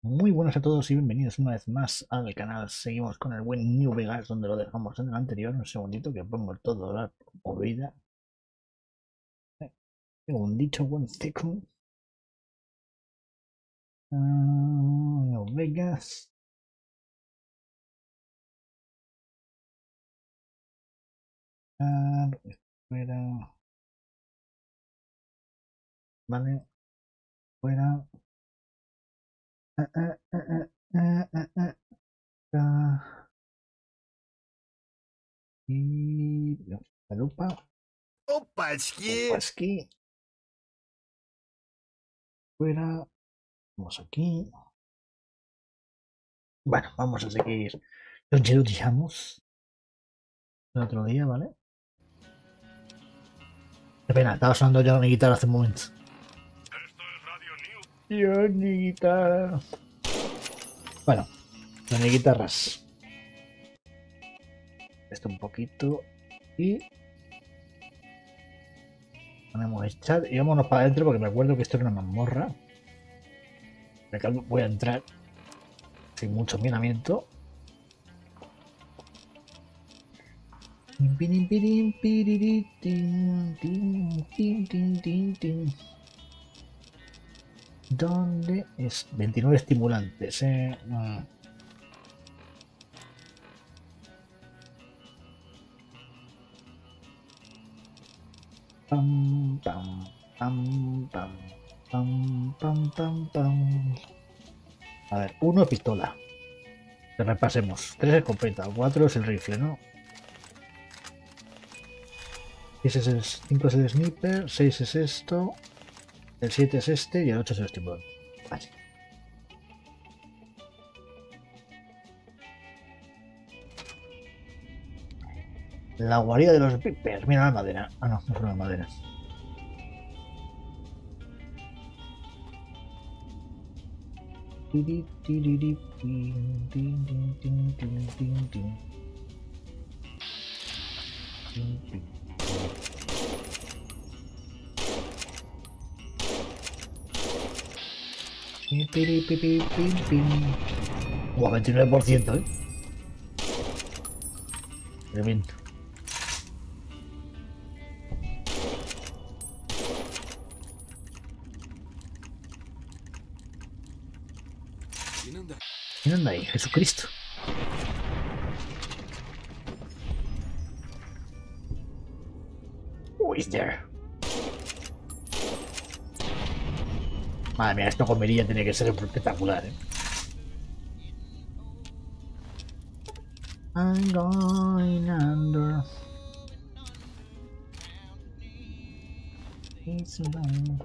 Muy buenas a todos y bienvenidos una vez más al canal. Seguimos con el buen New Vegas donde lo dejamos en el anterior. Un segundito que pongo todo la movida. Segundito, one second. New Vegas. Fuera. Vale. Fuera. Y la lupa. Opaski. Fuera. Vamos aquí. Bueno, vamos a seguir. Donde lo dejamos el otro día, ¿vale? Qué pena, estaba sonando Johnny Guitar hace un momento. Johnny Guitar. Bueno, Johnny Guitarras. Esto un poquito. Y ponemos el chat y vámonos para adentro porque me acuerdo que esto era una mazmorra. Acá voy a entrar sin mucho miramiento. ¿Dónde es? 29 estimulantes, Pam, pam, pam, pam, pam, pam, pam, pam. A ver, 1 pistola. Repasemos. 3 escopeta, 4 es el rifle, ¿no? 6 es el 5 es el sniper, 6 es esto. El 7 es este y el 8 es el estimulante. Vale. La guarida de los vipers. Mira la madera. Ah, no, no son las maderas. Pim, pim, pim, pim, pim. Buah, 29%, ¿eh? Tremendo. ¿Quién anda ahí? Jesucristo. Who is there? Madre mía, esto con mirilla tiene que ser espectacular, ¿eh? I'm going under. It's around.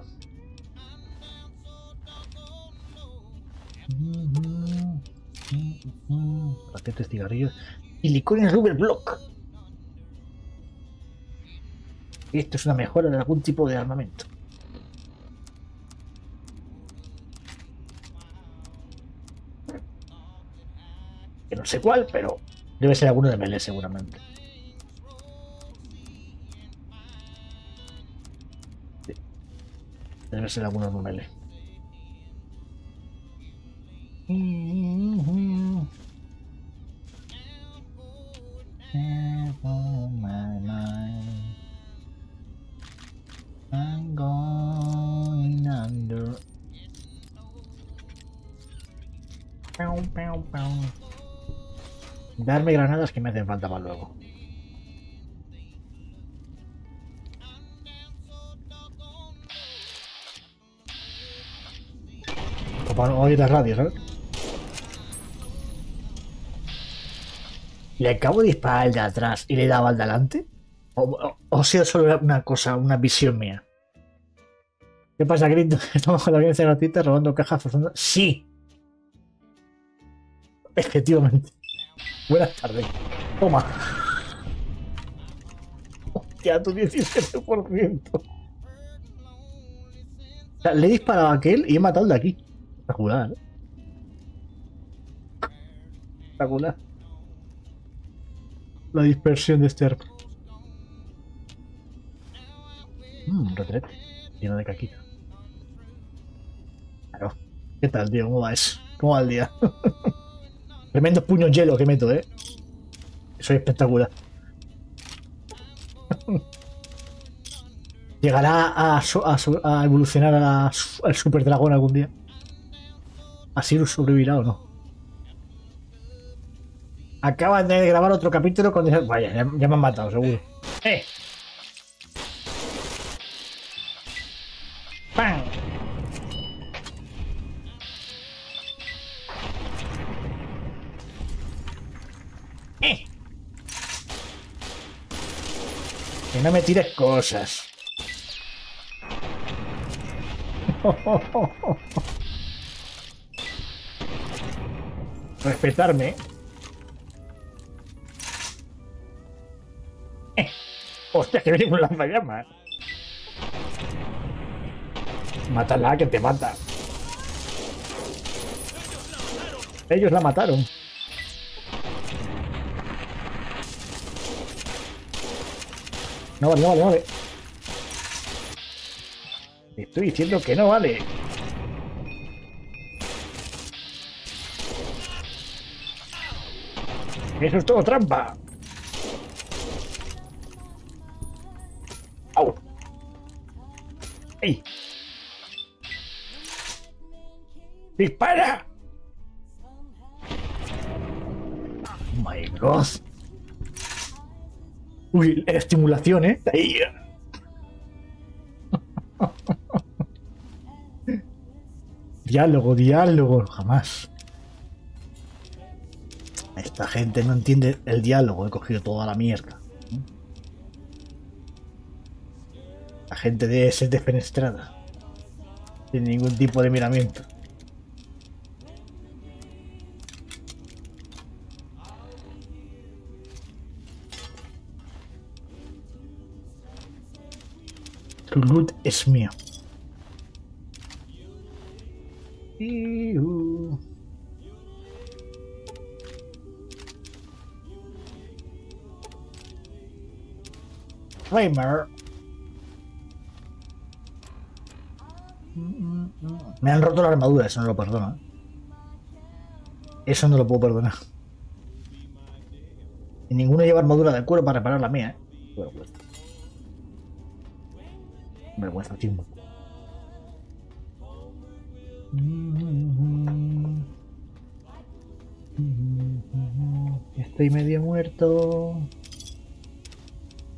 Paquetes, cigarrillos y licor en rubber block. Esto es una mejora de algún tipo de armamento. No sé cuál, pero debe ser alguno de melee seguramente. Sí. Debe ser alguno de melee. I'm going under. Pow, pow, pow. Darme granadas que me hacen falta para luego. O para oír las radios, ¿sabes? ¿Le acabo de disparar al de atrás y le he dado al de adelante? ¿O sea solo una cosa, una visión mía? ¿Qué pasa, Grito? Estamos con la violencia gratuita robando cajas forzando. ¡Sí! Efectivamente. Buenas tardes. Toma. Hostia, tu 17%. O sea, le he disparado a aquel y he matado al de aquí. Espectacular, ¿eh? Espectacular. La dispersión de este arma. Retrete. Lleno de caquita. Claro. ¿Qué tal, tío? ¿Cómo va eso? ¿Cómo va el día? Tremendos puños hielo que meto, ¿eh? Soy espectacular. Llegará a evolucionar al super dragón algún día. ¿A Cyrus sobrevivirá o no? Acaban de grabar otro capítulo con... Vaya, ya me han matado, seguro. ¡Eh! ¡Pam! ¡Eh! Que no me tires cosas. Respetarme. Hostia, que viene un lanzallamas. Mátala, que te mata. Ellos la mataron. No vale, no vale, no vale. Te estoy diciendo que no vale. Eso es todo trampa. ¡Au! ¡Ey! ¡Dispara! ¡Oh, my God! Uy, la estimulación, ¿eh? ¡Ahí! Diálogo, diálogo, jamás. Esta gente no entiende el diálogo, he cogido toda la mierda. La gente debe ser despenestrada, sin ningún tipo de miramiento. Tu loot es mío. Flamer. Me han roto la armadura, eso no lo perdono. Eso no lo puedo perdonar. Y ninguno lleva armadura de cuero para reparar la mía, ¿eh? Vergüenza. Vergüenza, chimbo. Estoy medio muerto.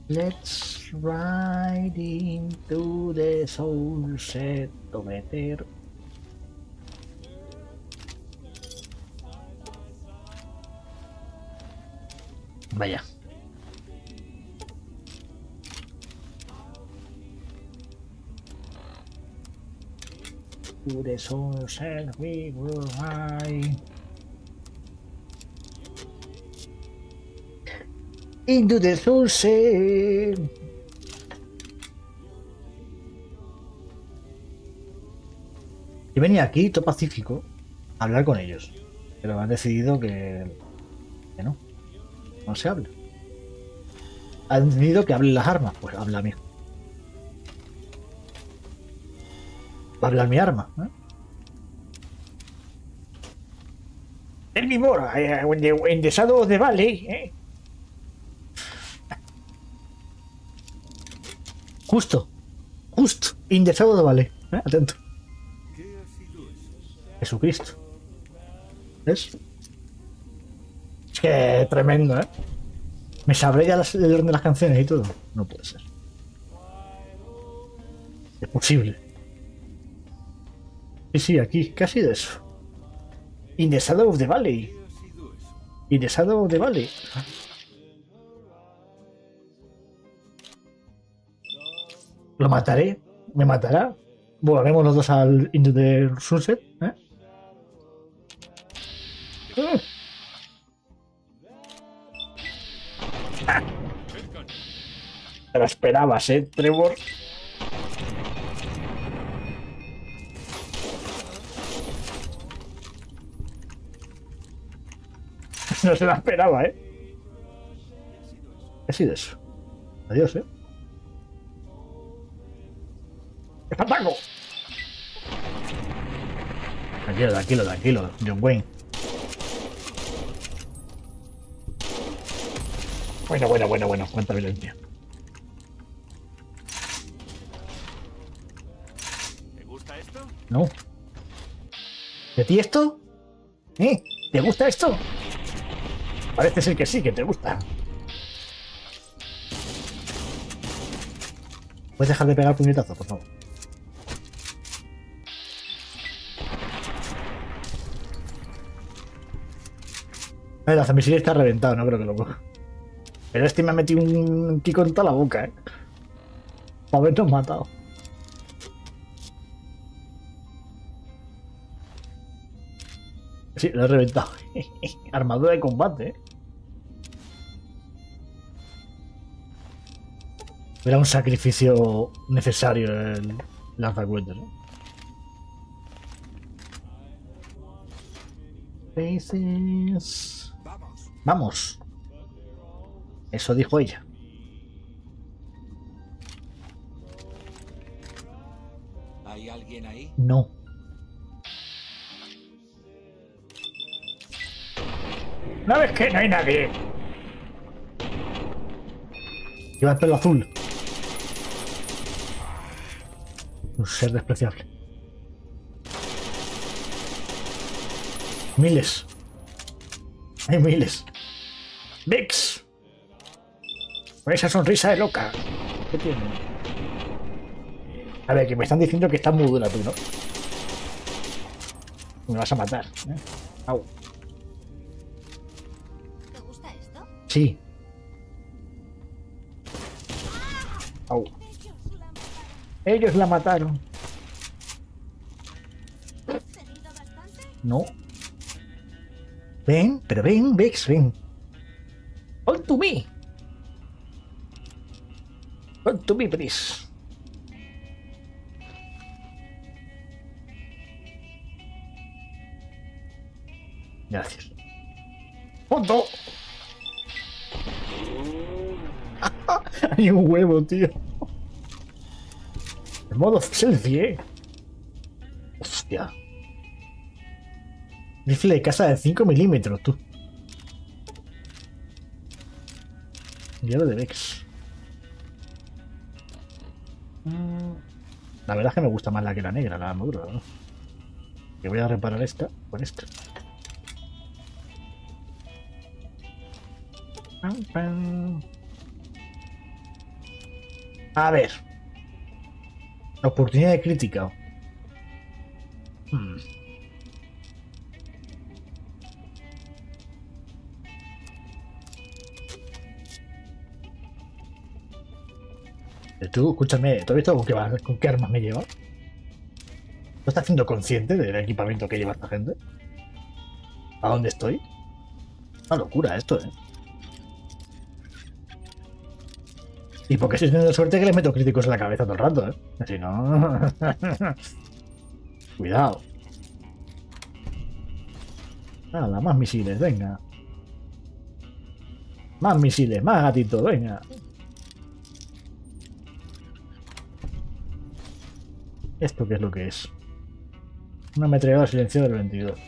Let's ride into the sunset to meter. Vaya. To the sunset we will ride. Into the sunset. Yo venía aquí, todo pacífico, a hablar con ellos, pero han decidido que no. No se habla. Han decidido que hablen las armas. Pues habla mi... Va a hablar mi arma, ¿eh? Tell me more, in the shadow of the valley, ¿eh? Justo, justo, indesado, vale, ¿eh? Atento. Jesucristo. ¿Ves? Es que tremendo, ¿eh? Me sabré ya el orden de las canciones y todo. No puede ser. Es posible. Sí, aquí, casi de eso. Indesado of the Valley. Indesado of the Valley. Lo mataré, me matará. Volaremos los dos al Into the Sunset, ¿eh? ¡Ah! Te lo esperabas, Trevor. No se la esperaba, ¿eh? Ha sido eso. Adiós, ¿eh? ¡Espantaco! Tranquilo, tranquilo, tranquilo, John Wayne. Bueno, bueno, bueno, bueno, cuánta violencia. ¿Te gusta esto? No. ¿De ti esto? ¿Eh? ¿Te gusta esto? Parece ser que sí, que te gusta. ¿Puedes dejar de pegar el puñetazo, por favor? A ver, el lanzamisil está reventado, no creo que lo coja. Pero este me ha metido un pico en toda la boca, ¿eh? Para habernos matado. Sí, lo he reventado. Armadura de combate, ¿eh? Era un sacrificio necesario el lanzacuetas, ¿no? Faces. Vamos. Vamos. Eso dijo ella. ¿Hay alguien ahí? No. ¿No ves que no hay nadie? Lleva el pelo azul. Un ser despreciable. Miles. Hay miles. Vix. Con esa sonrisa de loca. ¿Qué tiene? A ver, que me están diciendo que estás muy dura tú, ¿no? Me vas a matar, ¿eh? Au. ¿Te gusta esto? Sí. Au. Ellos la mataron. No. Ven, pero ven, Vex, ven. Hold to me. Hold to me, please. Gracias. ¡Fondo! Hay un huevo, tío. Modo selfie, ¿eh? Hostia. Rifle de casa de 5 milímetros, tú. Ya lo de Vex. La verdad es que me gusta más la que la negra, la armadura, ¿no? Que voy a reparar esta con esta. A ver. Oportunidad de crítica. Tú, escúchame, ¿tú has visto con qué armas me lleva? ¿No estás siendo consciente del equipamiento que lleva esta gente? ¿A dónde estoy? Una locura esto, ¿eh? Y porque estoy teniendo suerte que le meto críticos en la cabeza todo el rato, ¿eh? Si no... Cuidado. Nada, más misiles, venga. Más misiles, más gatito, venga. ¿Esto qué es lo que es? Una ametralladora silenciada del 22.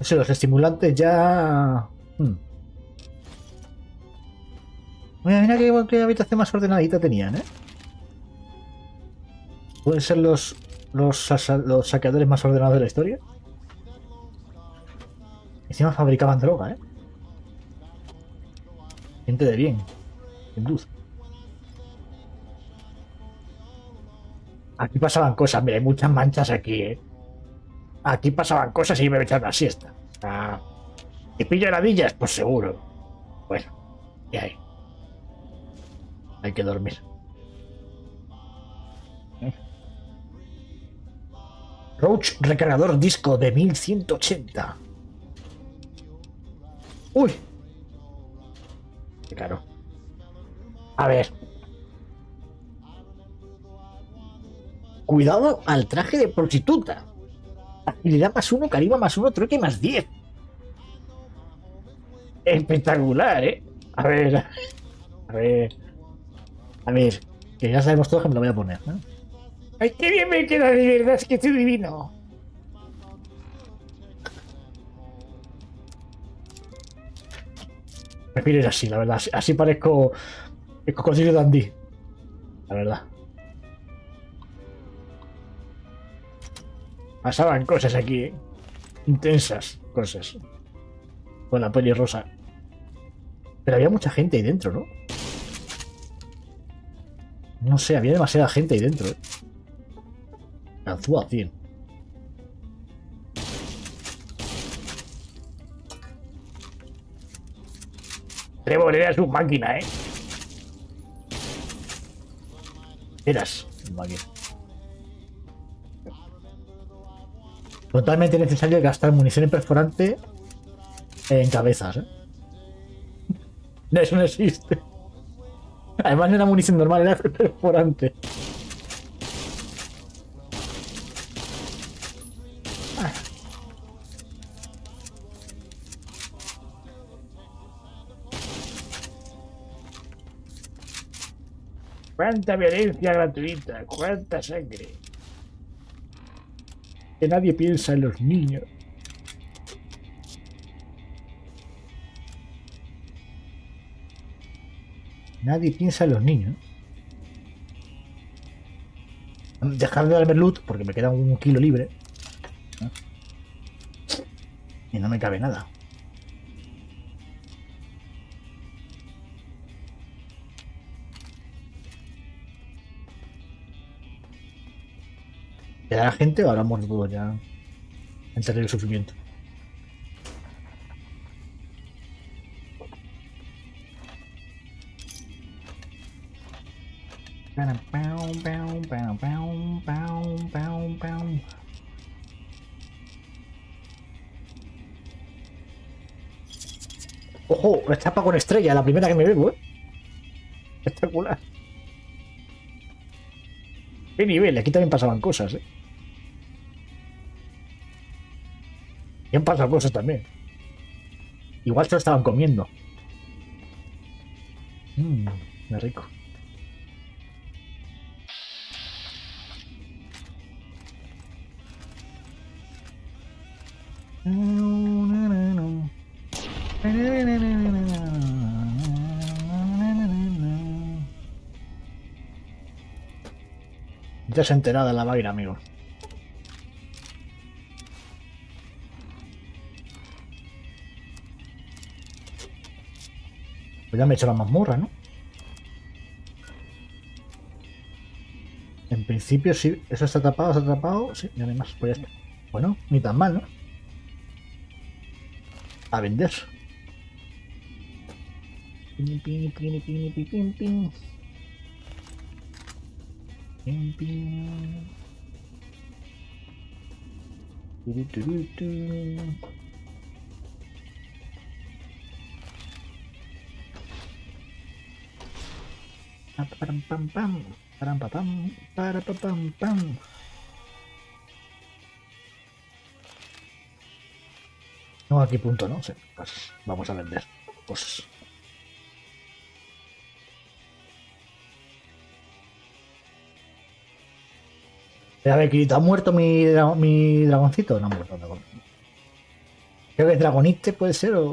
Eso, los estimulantes ya... Mira, mira qué habitación más ordenadita tenían, ¿eh? Pueden ser los saqueadores más ordenados de la historia. Encima fabricaban droga, ¿eh? Gente de bien, sin duda. Aquí pasaban cosas, mira, hay muchas manchas aquí, ¿eh? Aquí pasaban cosas y me echaron la siesta. Ah, ¿y pillo heladillas? Pues seguro. Bueno, ¿qué hay? Hay que dormir. Roach recargador disco de 1180. ¡Uy! Qué caro. A ver. Cuidado al traje de prostituta. Agilidad +1, carisma +1, truque +10. espectacular, ¿eh? A ver, que ya sabemos todo que me lo voy a poner, ¿no? ¡Ay, qué bien me queda, de verdad! Es que estoy divino. Me pires así, la verdad. Así parezco el cocodrilo de Andy, la verdad. Pasaban cosas aquí, ¿eh? Intensas cosas. Con la peli rosa. Pero había mucha gente ahí dentro, ¿no? No sé, había demasiada gente ahí dentro, ¿eh? Lanzó a 100. Trevor era su máquina, ¿eh? Eras su máquina. Totalmente necesario gastar munición en perforante en cabezas, ¿eh? No, eso no existe. Además no era munición normal, era perforante. Cuánta violencia gratuita, cuánta sangre. Que nadie piensa en los niños. Nadie piensa en los niños. Dejar de darme loot porque me queda un kilo libre. ¿No? Y no me cabe nada. ¿Quedará gente o hablamos todos ya? Enterrar el sufrimiento. ¡Ojo! La chapa con estrella, la primera que me bebo, ¿eh? Espectacular. ¡Qué nivel! Aquí también pasaban cosas, ¿eh? Y han pasado cosas también. Igual se lo estaban comiendo. Qué rico. Ya se enterada la vaina, amigo. Pues ya me he hecho la mazmorra, ¿no? En principio sí. Eso está tapado, sí, ya no hay más. Pues ya está. Bueno, ni tan mal, ¿no? A vender. Pin, pin, pin, pin, pin, pin, pin. Pin, pin. Tu, tu, tu, tu. Param pam pam, param pam pam, para pam pam. No, aquí punto, ¿no? Sí, pues vamos a vender cosas. A ver, Kirito, ¿ha muerto mi dragoncito? No ha muerto, no. Creo que es Dragonite, puede ser, o...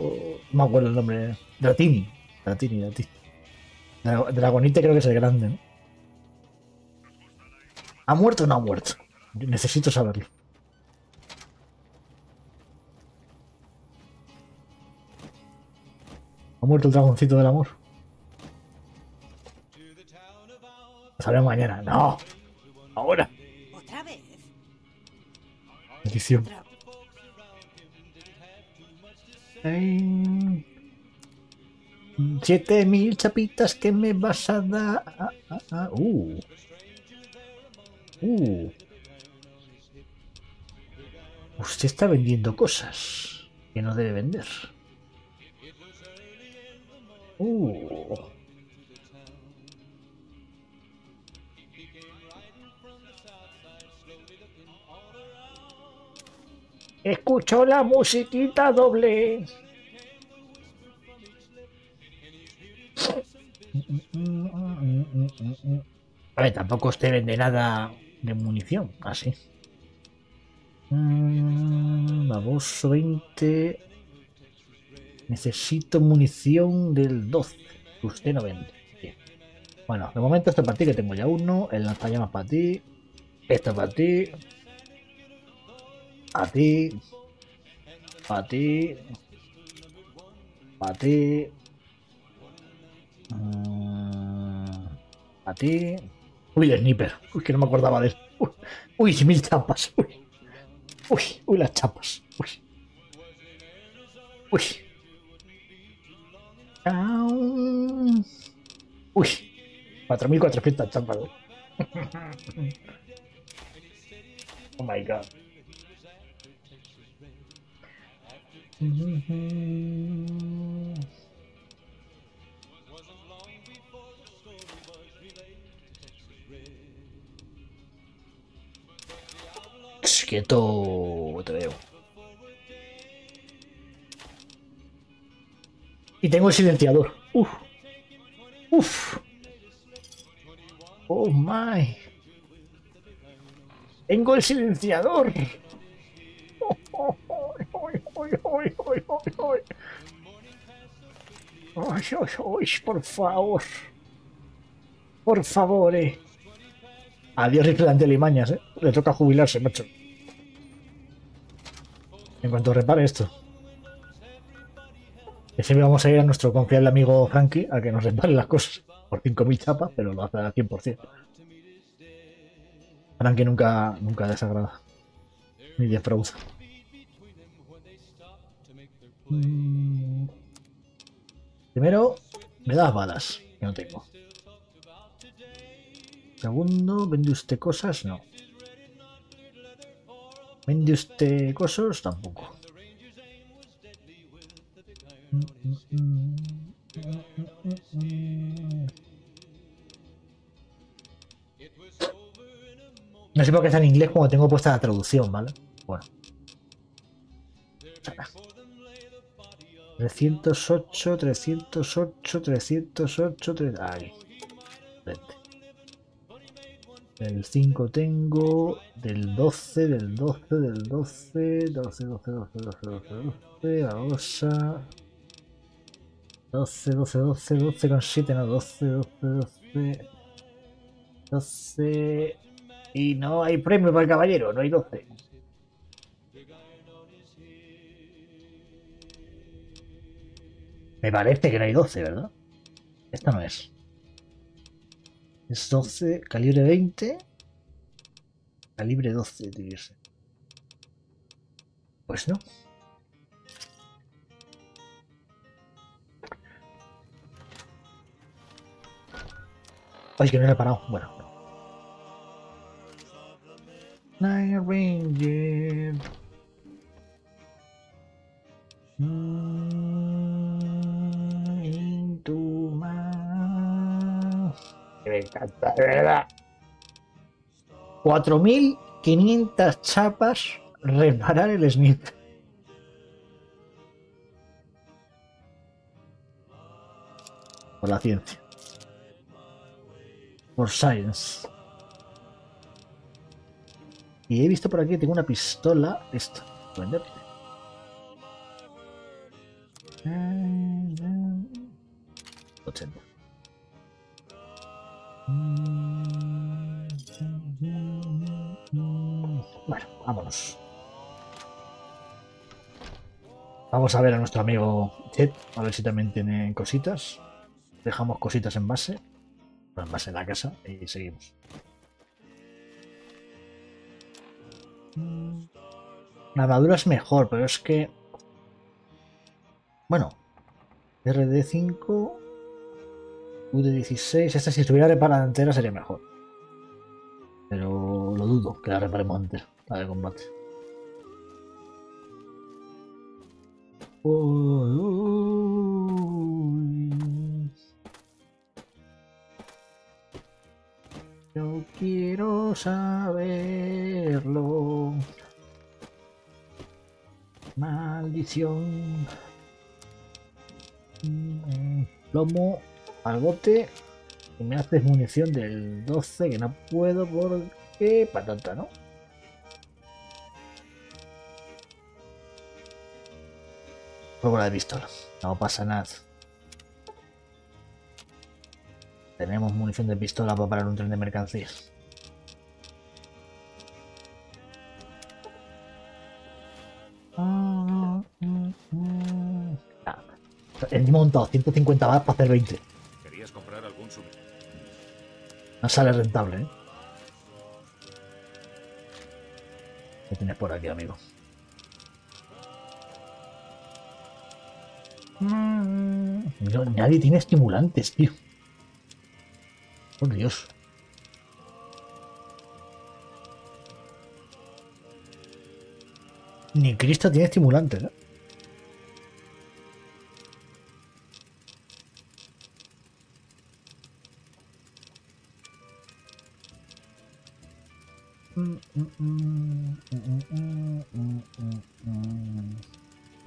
No me acuerdo el nombre. Dratini. Dratini, Dratini. Dragonite creo que es el grande, ¿no? ¿Ha muerto o no ha muerto? Yo necesito saberlo. ¿Ha muerto el dragoncito del amor? Lo sabremos mañana. ¡No! ¡Ahora! ¿Otra vez? Bendición. Ay. 7.000 chapitas que me vas a dar. Usted está vendiendo cosas que no debe vender. Escuchó la musiquita doble. A ver, tampoco usted vende nada de munición, así. Baboso 20. Necesito munición del 12. Usted no vende. Bien. Bueno, de momento esto es para ti, que tengo ya uno. El lanzallamas para ti. Esto es para ti. A ti. Para ti. Para ti. A ti. Uy, el sniper. Uy, que no me acordaba de él. Uy, 1000 chapas. Uy, las chapas. Uy. Uy. 4400 chapas. Oh my god. Quieto, te veo. Y tengo el silenciador. Oh my. Tengo el silenciador. Por favor. Por favor, eh. Adiós, Rifle de Limañas, eh. Le toca jubilarse, macho. En cuanto repare esto. Y siempre vamos a ir a nuestro confiable amigo Frankie a que nos repare las cosas. Por 5000 chapas, pero lo hace al 100%. Frankie nunca desagrada. Ni defrauda. Primero, me das balas, que no tengo. Segundo, ¿vende usted cosas? No. ¿Vende usted cosas? Tampoco. No sé por qué está en inglés como tengo puesta la traducción, ¿vale? Bueno. 308, 308, 308, 3... Ahí. Vente. Del 5 tengo, del 12, del 12, del 12, 12, 12, 12, 12, 12, 12, babosa, 12, 12, 12, 12 con 7, no, 12, 12, 12, 12, y no hay premio para el caballero, no hay 12. Me parece que no hay 12, ¿verdad? Esta no es. Es 12, calibre 20. Calibre 12, dividirse. Pues no. Ay, que no le he parado. Bueno. Night Ranger. Me encanta, de verdad. 4500 chapas reparar el Smith. Por la ciencia. Por science. Y he visto por aquí, tengo una pistola. Esto, vender. Bueno, vámonos. Vamos a ver a nuestro amigo Chet, a ver si también tienen cositas. Dejamos cositas en base. En base en la casa y seguimos. La armadura es mejor, pero es que... Bueno. RD5... V16, esta si estuviera reparada entera sería mejor. Pero lo dudo que la reparemos entera, la de combate. Yo quiero saberlo. Maldición. Plomo. al bote y me haces munición del 12, que no puedo porque patata, ¿no? Pólvora de pistola, no pasa nada. Tenemos munición de pistola para parar un tren de mercancías. He montado 150 balas para hacer 20. ¿Querías comprar algún suministro? No sale rentable, ¿eh? ¿Qué tienes por aquí, amigo? No, nadie tiene estimulantes, tío. Por Dios. Ni Cristo tiene estimulantes, ¿eh?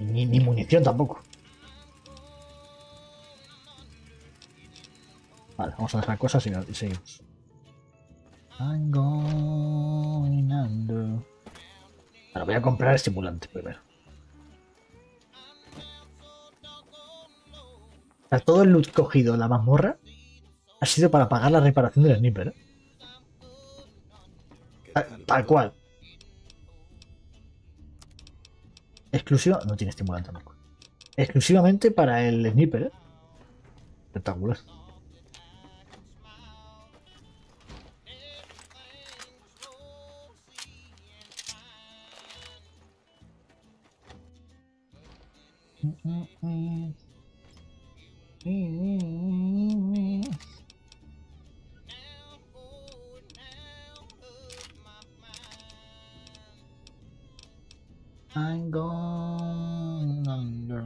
Ni munición tampoco. Vale, vamos a dejar cosas y seguimos. I'm going under. Ahora voy a comprar estimulante primero. O sea, todo el loot cogido en la mazmorra ha sido para pagar la reparación del sniper, ¿eh? Tal cual. Exclusiva. No tiene estimulante tampoco. Exclusivamente para el sniper, ¿eh? Espectacular. I'm going under.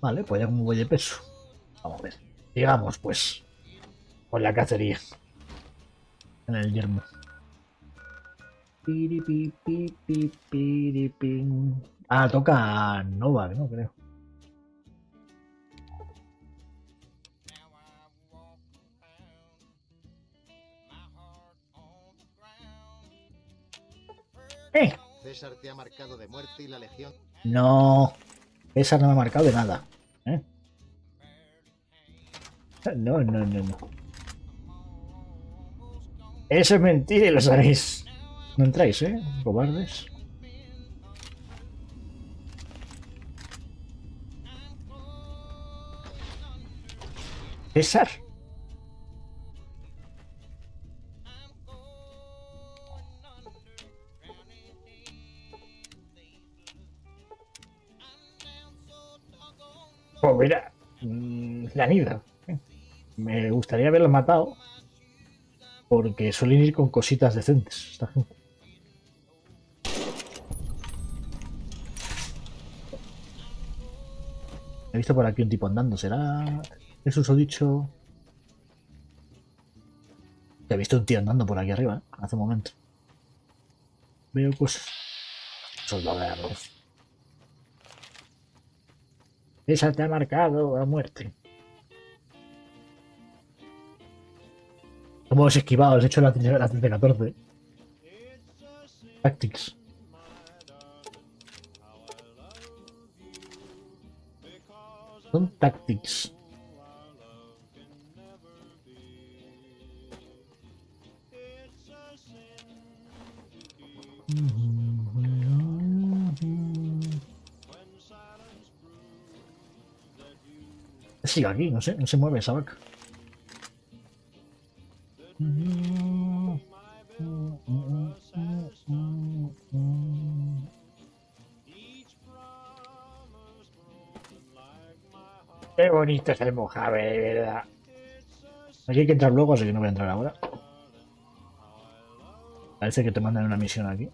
Vale, pues ya como voy de peso. Vamos a ver. Llegamos pues. Por la cacería. En el yermo. Ah, toca Novac, no creo. César te ha marcado de muerte y la legión. No, César no me ha marcado de nada. ¿Eh? No. Eso es mentira y lo sabéis. No entráis, ¿eh? Cobardes. César. Pues mira, la nida. Me gustaría haberlo matado porque suelen ir con cositas decentes esta gente. He visto por aquí un tipo andando, ¿será? ¿Es un susodicho? He visto un tío andando por aquí arriba, ¿eh? Hace un momento. Veo cosas. Soldado de arroz. Esa te ha marcado a muerte. Hemos esquivado, he hecho la 13-14. Tactics. Son tactics. Sigue aquí, no sé, no se mueve esa vaca. Qué bonito es el Mojave, de verdad. Aquí hay que entrar luego, así que no voy a entrar ahora. Parece que te mandan una misión aquí.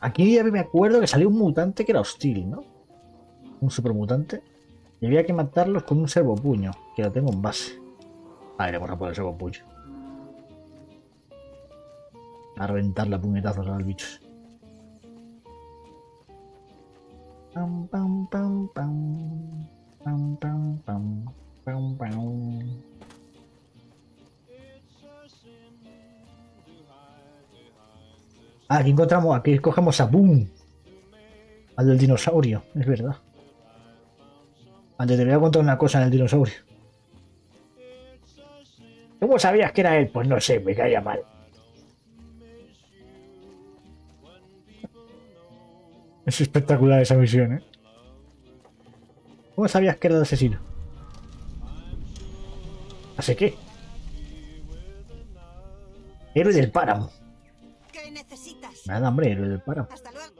Aquí ya me acuerdo que salió un mutante que era hostil, ¿no? Un supermutante. Y había que matarlos con un servopuño, que lo tengo en base. Vale, vamos a poner el servopuño. A reventar la puñetazo a los bichos. Pam, pam, pam, pam. Pam, pam, pam. Pam, pam. Ah, aquí encontramos, aquí cogemos a Boone. Al del dinosaurio, es verdad. Antes te voy a contar una cosa en el dinosaurio. ¿Cómo sabías que era él? Pues no sé, me caía mal. Es espectacular esa misión, ¿eh? ¿Cómo sabías que era el asesino? ¿Así qué? Héroe del páramo. ¿Qué necesitas? Nada, hombre, héroe del páramo. Hasta luego.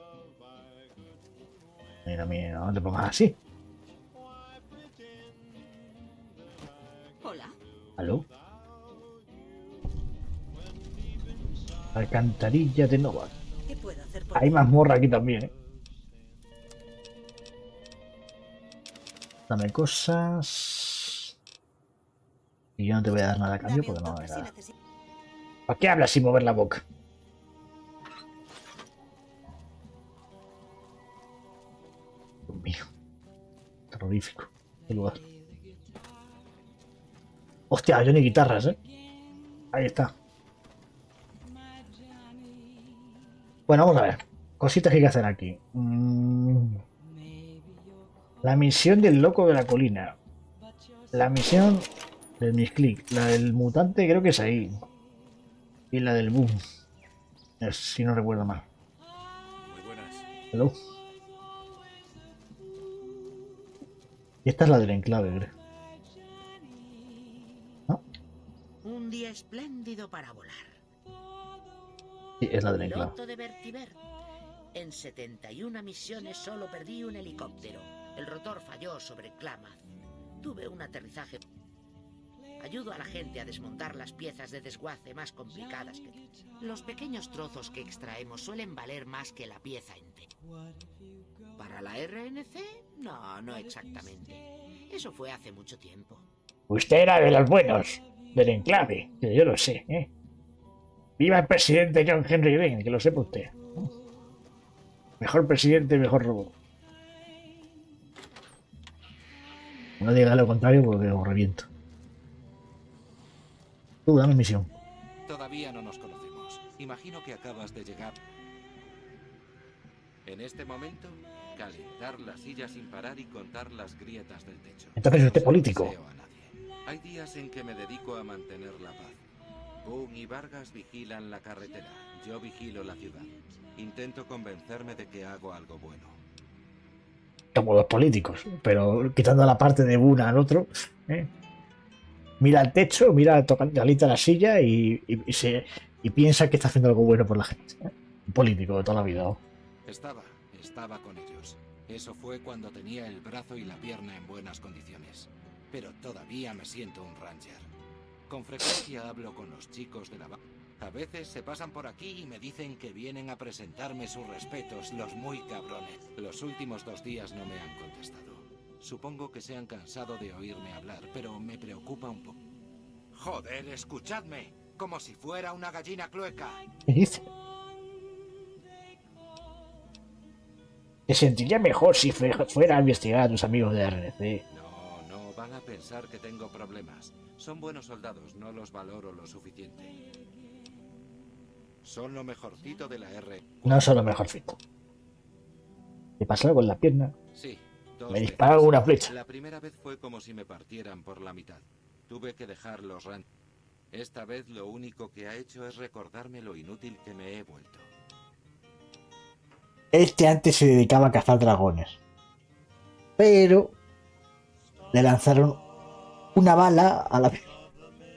Mira, mira, no te pongas así. Hola. ¿Aló? Alcantarilla de Novac. Hay mazmorra aquí también, ¿eh? Dame cosas. Y yo no te voy a dar nada a cambio porque no va a haber nada. ¿Para qué hablas sin mover la boca? Dios mío. Terrorífico. Qué lugar. Hostia, Johnny Guitarras, ¿eh? Ahí está. Bueno, vamos a ver. Cositas que hay que hacer aquí. La misión del loco de la colina. La misión del misclick. La del mutante creo que es ahí. Y la del boom. Si no recuerdo mal. Muy buenas. Hello. Y esta es la del enclave, creo. ¿No? Un día espléndido para volar. Sí, es la del enclave. En 71 misiones solo perdí un helicóptero. El rotor falló sobre Clamath. Tuve un aterrizaje. Ayudo a la gente a desmontar las piezas de desguace más complicadas que... Los pequeños trozos que extraemos suelen valer más que la pieza entera. ¿Para la RNC? No, no exactamente. Eso fue hace mucho tiempo. Usted era de los buenos, del enclave, que yo lo sé, ¿eh? ¡Viva el presidente John Henry Green, que lo sepa usted! Mejor presidente, mejor robot. No diga lo contrario porque os reviento. Tú, dame misión. Todavía no nos conocemos. Imagino que acabas de llegar. En este momento, calentar las sillas sin parar y contar las grietas del techo. Entonces usted es político. Hay días en que me dedico a mantener la paz. Boone y Vargas vigilan la carretera. Yo vigilo la ciudad. Intento convencerme de que hago algo bueno. Como los políticos, pero quitando la parte de Boone al otro. ¿Eh? Mira al techo, mira tocando alita la silla y piensa que está haciendo algo bueno por la gente. ¿Eh? Un político de toda la vida. ¿Oh? Estaba con ellos. Eso fue cuando tenía el brazo y la pierna en buenas condiciones. Pero todavía me siento un ranger. Con frecuencia hablo con los chicos de la banda. A veces se pasan por aquí y me dicen que vienen a presentarme sus respetos, los muy cabrones. Los últimos 2 días no me han contestado. Supongo que se han cansado de oírme hablar, pero me preocupa un poco. Joder, escuchadme, como si fuera una gallina clueca. ¿Qué dice? Te sentiría mejor si fuera a investigar a tus amigos de RNC. No, van a pensar que tengo problemas. Son buenos soldados, no los valoro lo suficiente. Son lo mejorcito de la R. No son lo mejorcito. ¿Te pasó algo en la pierna? Sí. Me dispararon una flecha. La primera vez fue como si me partieran por la mitad. Tuve que dejar los ran. Esta vez lo único que ha hecho es recordarme lo inútil que me he vuelto. Este antes se dedicaba a cazar dragones. Pero le lanzaron una bala a la vez.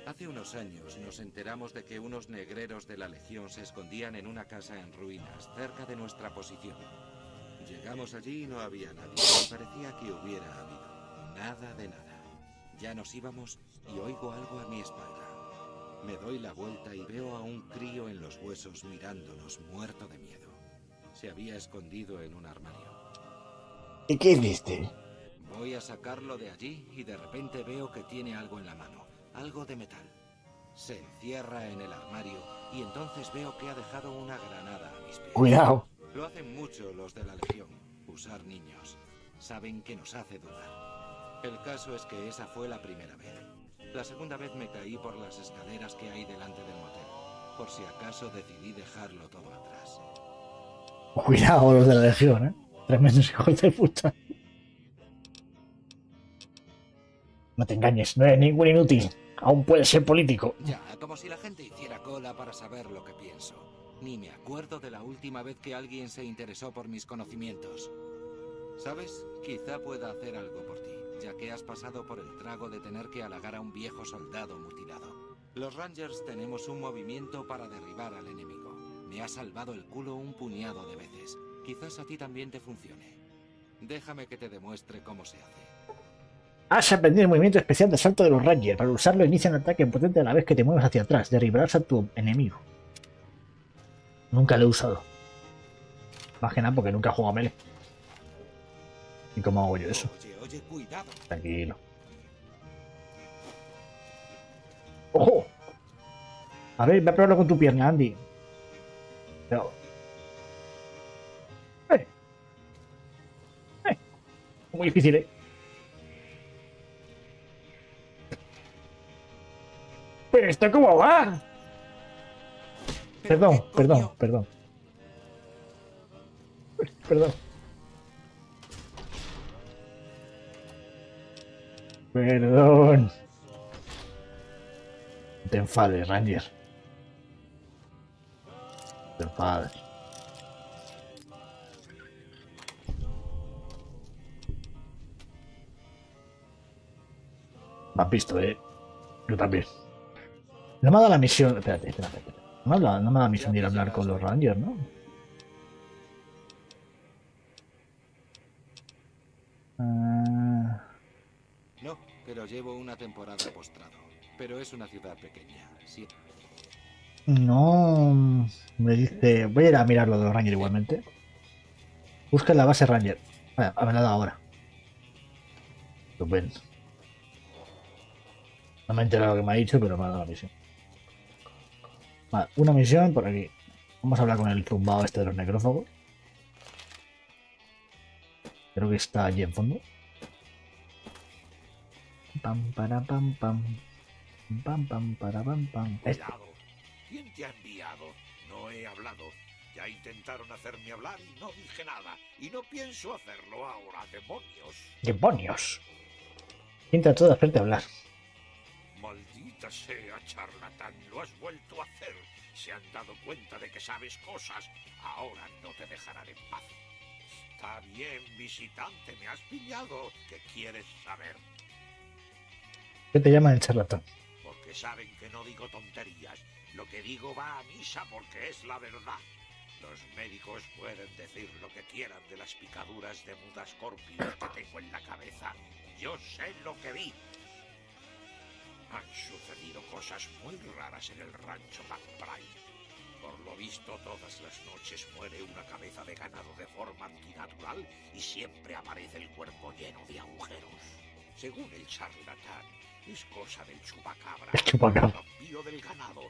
Hace unos años nos enteramos de que unos negreros de la Legión se escondían en una casa en ruinas, cerca de nuestra posición. Llegamos allí y no había nadie. Parecía que hubiera habido nada de nada. Ya nos íbamos y oigo algo a mi espalda. Me doy la vuelta y veo a un crío en los huesos mirándonos, muerto de miedo. se había escondido en un armario. ¿Y qué viste? Voy a sacarlo de allí y de repente veo que tiene algo en la mano, algo de metal. Se encierra en el armario y entonces veo que ha dejado una granada a mis pies. ¡Cuidado! Lo hacen mucho los de la Legión, usar niños. Saben que nos hace dudar. El caso es que esa fue la primera vez. La segunda vez me caí por las escaleras que hay delante del motel. Por si acaso decidí dejarlo todo atrás. Cuidado los de la Legión, ¿eh? Tremendos hijos de puta. No te engañes, no eres ningún inútil. Aún puedes ser político. Ya, como si la gente hiciera cola para saber lo que pienso. Ni me acuerdo de la última vez que alguien se interesó por mis conocimientos. ¿Sabes? Quizá pueda hacer algo por ti, ya que has pasado por el trago de tener que halagar a un viejo soldado mutilado. Los Rangers tenemos un movimiento para derribar al enemigo. Me ha salvado el culo un puñado de veces. Quizás a ti también te funcione. Déjame que te demuestre cómo se hace. Has aprendido el movimiento especial de salto de los Rangers. Para usarlo inicia un ataque potente a la vez que te mueves hacia atrás. Derribarás a tu enemigo. Nunca lo he usado. Más que nada porque nunca he jugado a melee. ¿Y cómo hago yo eso? Oye, cuidado. Tranquilo. ¡Ojo! A ver, voy a probarlo con tu pierna, Andy. Pero... Muy difícil, ¿eh? ¿Pero esto cómo va? Perdón. No te enfades, Ranger. No te enfades. Me has visto, ¿eh? Yo también. No me ha dado la misión... Espérate. No me da misión de ir a hablar con los Rangers, ¿no? No, pero llevo una temporada postrado. Pero es una ciudad pequeña, sí. No... Me dice... Voy a ir a mirar lo de los Rangers igualmente. Busca la base Ranger. Vale, me la ha dado ahora. Estupendo. No me he enterado lo que me ha dicho, pero me ha dado la misión. Vale, una misión por aquí. Vamos a hablar con el tumbado este de los necrófagos. Creo que está allí en fondo. Pam, para, pam, pam. Pam, pam, para, pam, pam. Este. ¿Quién te ha enviado? No he hablado. Ya intentaron hacerme hablar y no dije nada. Y no pienso hacerlo ahora. ¡Demonios! ¡Demonios! ¿Quién trató de hacerte hablar? Maldita sea, charlatán, lo has vuelto a hacer. Se han dado cuenta de que sabes cosas. Ahora no te dejarán en paz. Está bien, visitante, me has pillado. ¿Qué quieres saber? ¿Qué te llaman el charlatán? Porque saben que no digo tonterías. Lo que digo va a misa porque es la verdad. Los médicos pueden decir lo que quieran de las picaduras de mudas corpios que tengo en la cabeza. Yo sé lo que vi. Han sucedido cosas muy raras en el rancho McBride. Por lo visto, todas las noches muere una cabeza de ganado de forma antinatural y siempre aparece el cuerpo lleno de agujeros. Según el charlatán, es cosa del chupacabra, el vampiro del ganado,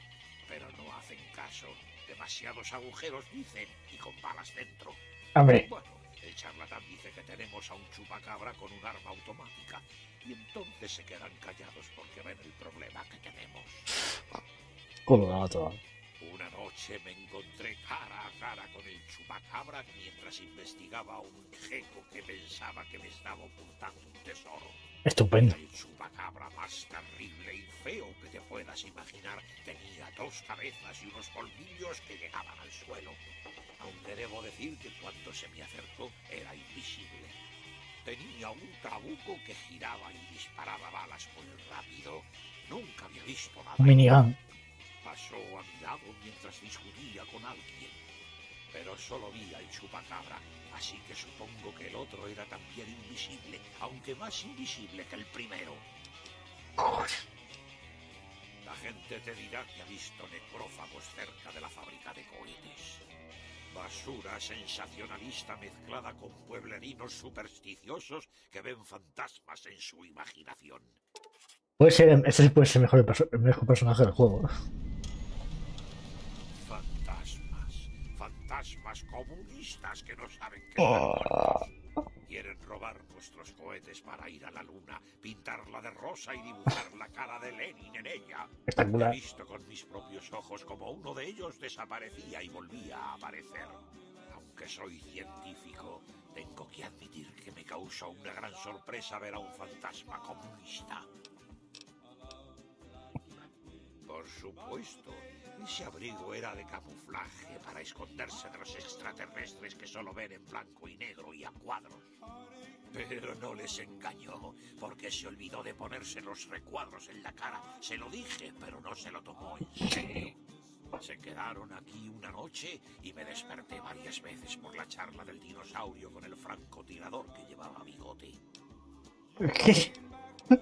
pero no hacen caso. Demasiados agujeros, dicen, y con balas dentro. Hombre. Bueno, el charlatán dice que tenemos a un chupacabra con un arma automática. Y entonces se quedan callados porque ven el problema que tenemos. Colorado. Una noche me encontré cara a cara con el chupacabra mientras investigaba a un jeco que pensaba que me estaba ocultando un tesoro. Estupendo. El chupacabra más terrible y feo que te puedas imaginar tenía dos cabezas y unos colmillos que llegaban al suelo. Aunque debo decir que cuando se me acercó era invisible. Tenía un trabuco que giraba y disparaba balas muy rápido. Nunca había visto nada. Minigun. Pasó a mi lado mientras discutía con alguien. Pero solo vi al chupacabra, así que supongo que el otro era también invisible, aunque más invisible que el primero. La gente te dirá que ha visto necrófagos cerca de la fábrica de cohetes. Basura sensacionalista mezclada con pueblerinos supersticiosos que ven fantasmas en su imaginación. Ese puede ser el mejor personaje del juego. Fantasmas comunistas que no saben qué quieren robar nuestros cohetes para ir a la luna, pintarla de rosa y dibujar la cara de Lenin en ella. He visto con mis propios ojos como uno de ellos desaparecía y volvía a aparecer. Aunque soy científico, tengo que admitir que me causó una gran sorpresa ver a un fantasma comunista. Por supuesto, ese abrigo era de camuflaje para esconderse de los extraterrestres que solo ven en blanco y negro y a cuadros. Pero no les engañó, porque se olvidó de ponerse los recuadros en la cara. Se lo dije, pero no se lo tomó en serio. Se quedaron aquí una noche y me desperté varias veces por la charla del dinosaurio con el francotirador que llevaba bigote. ¿Qué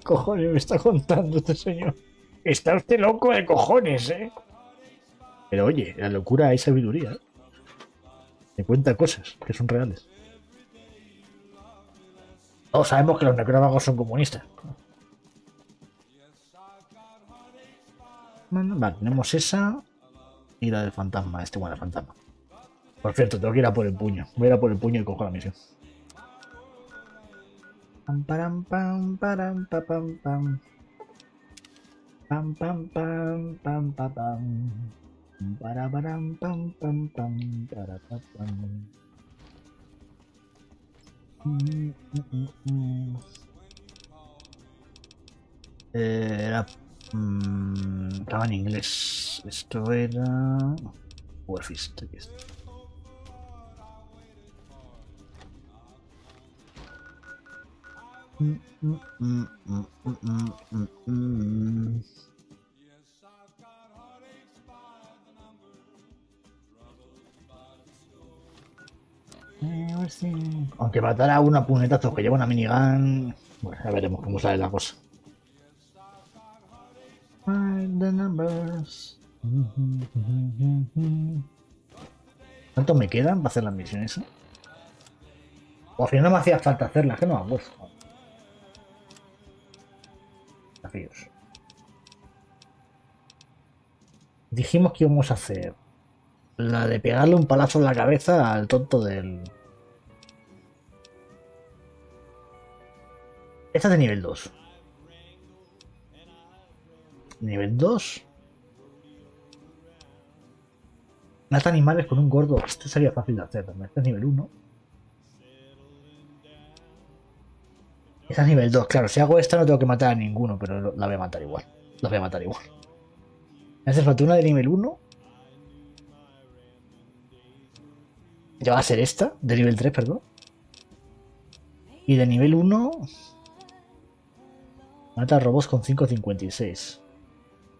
cojones me está contando este señor? Está usted loco de cojones, ¿eh? Pero oye, la locura hay sabiduría, ¿eh? Me cuenta cosas que son reales. Todos sabemos que los necrófagos son comunistas. Bueno, vale, tenemos esa y la del fantasma, bueno, el fantasma. Por cierto, tengo que ir a por el puño. Voy a ir a por el puño y cojo la misión. Pam, pam, pam, pam, pam, pam. Pam pam pam pam pam pam para pam pam pam pam para pam. Estaba en inglés. Esto era Warfist. Aunque matará a una puñetazo que lleva una minigun. Bueno, ya veremos cómo sale la cosa. ¿Cuántos me quedan para hacer las misiones? O si no me hacía falta hacerlas, que no me acuerdo. Desafíos. Dijimos que íbamos a hacer la de pegarle un palazo en la cabeza al tonto del... Esta es de nivel 2. Nivel 2. Mata animales con un gordo. Este sería fácil de hacer también. Este es nivel 1. Esta es nivel 2, claro. Si hago esta no tengo que matar a ninguno, pero la voy a matar igual. La voy a matar igual. Me hace falta una de nivel 1. Ya va a ser esta, de nivel 3, perdón. Y de nivel 1... Mata a robots con 5.56.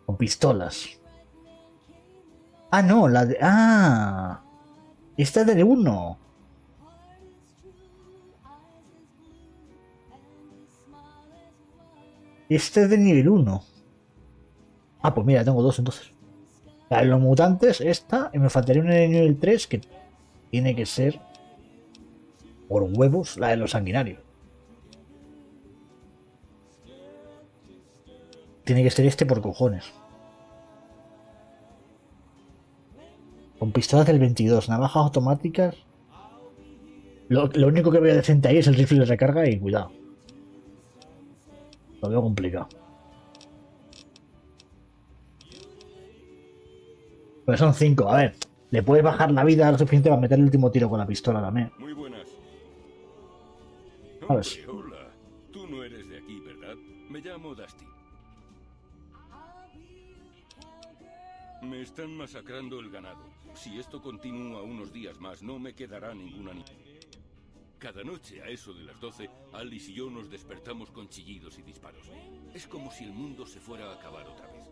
Con pistolas. Ah, no, la de... ¡Ah! Esta es de 1. Este es de nivel 1. Ah, pues mira, tengo dos entonces. La de los mutantes, esta, y me faltaría una de nivel 3 que tiene que ser, por huevos, la de los sanguinarios. Tiene que ser este por cojones. Con pistolas del 22, navajas automáticas. Lo único que veo decente ahí es el rifle de recarga y cuidado. Lo veo complicado. Pero son 5, a ver. Le puedes bajar la vida lo suficiente para meter el último tiro con la pistola también. Muy buenas. Hombre, hola. Tú no eres de aquí, ¿verdad? Me llamo Dusty. Me están masacrando el ganado. Si esto continúa unos días más, no me quedará ninguna ni... Cada noche, a eso de las 12, Alice y yo nos despertamos con chillidos y disparos. Es como si el mundo se fuera a acabar otra vez.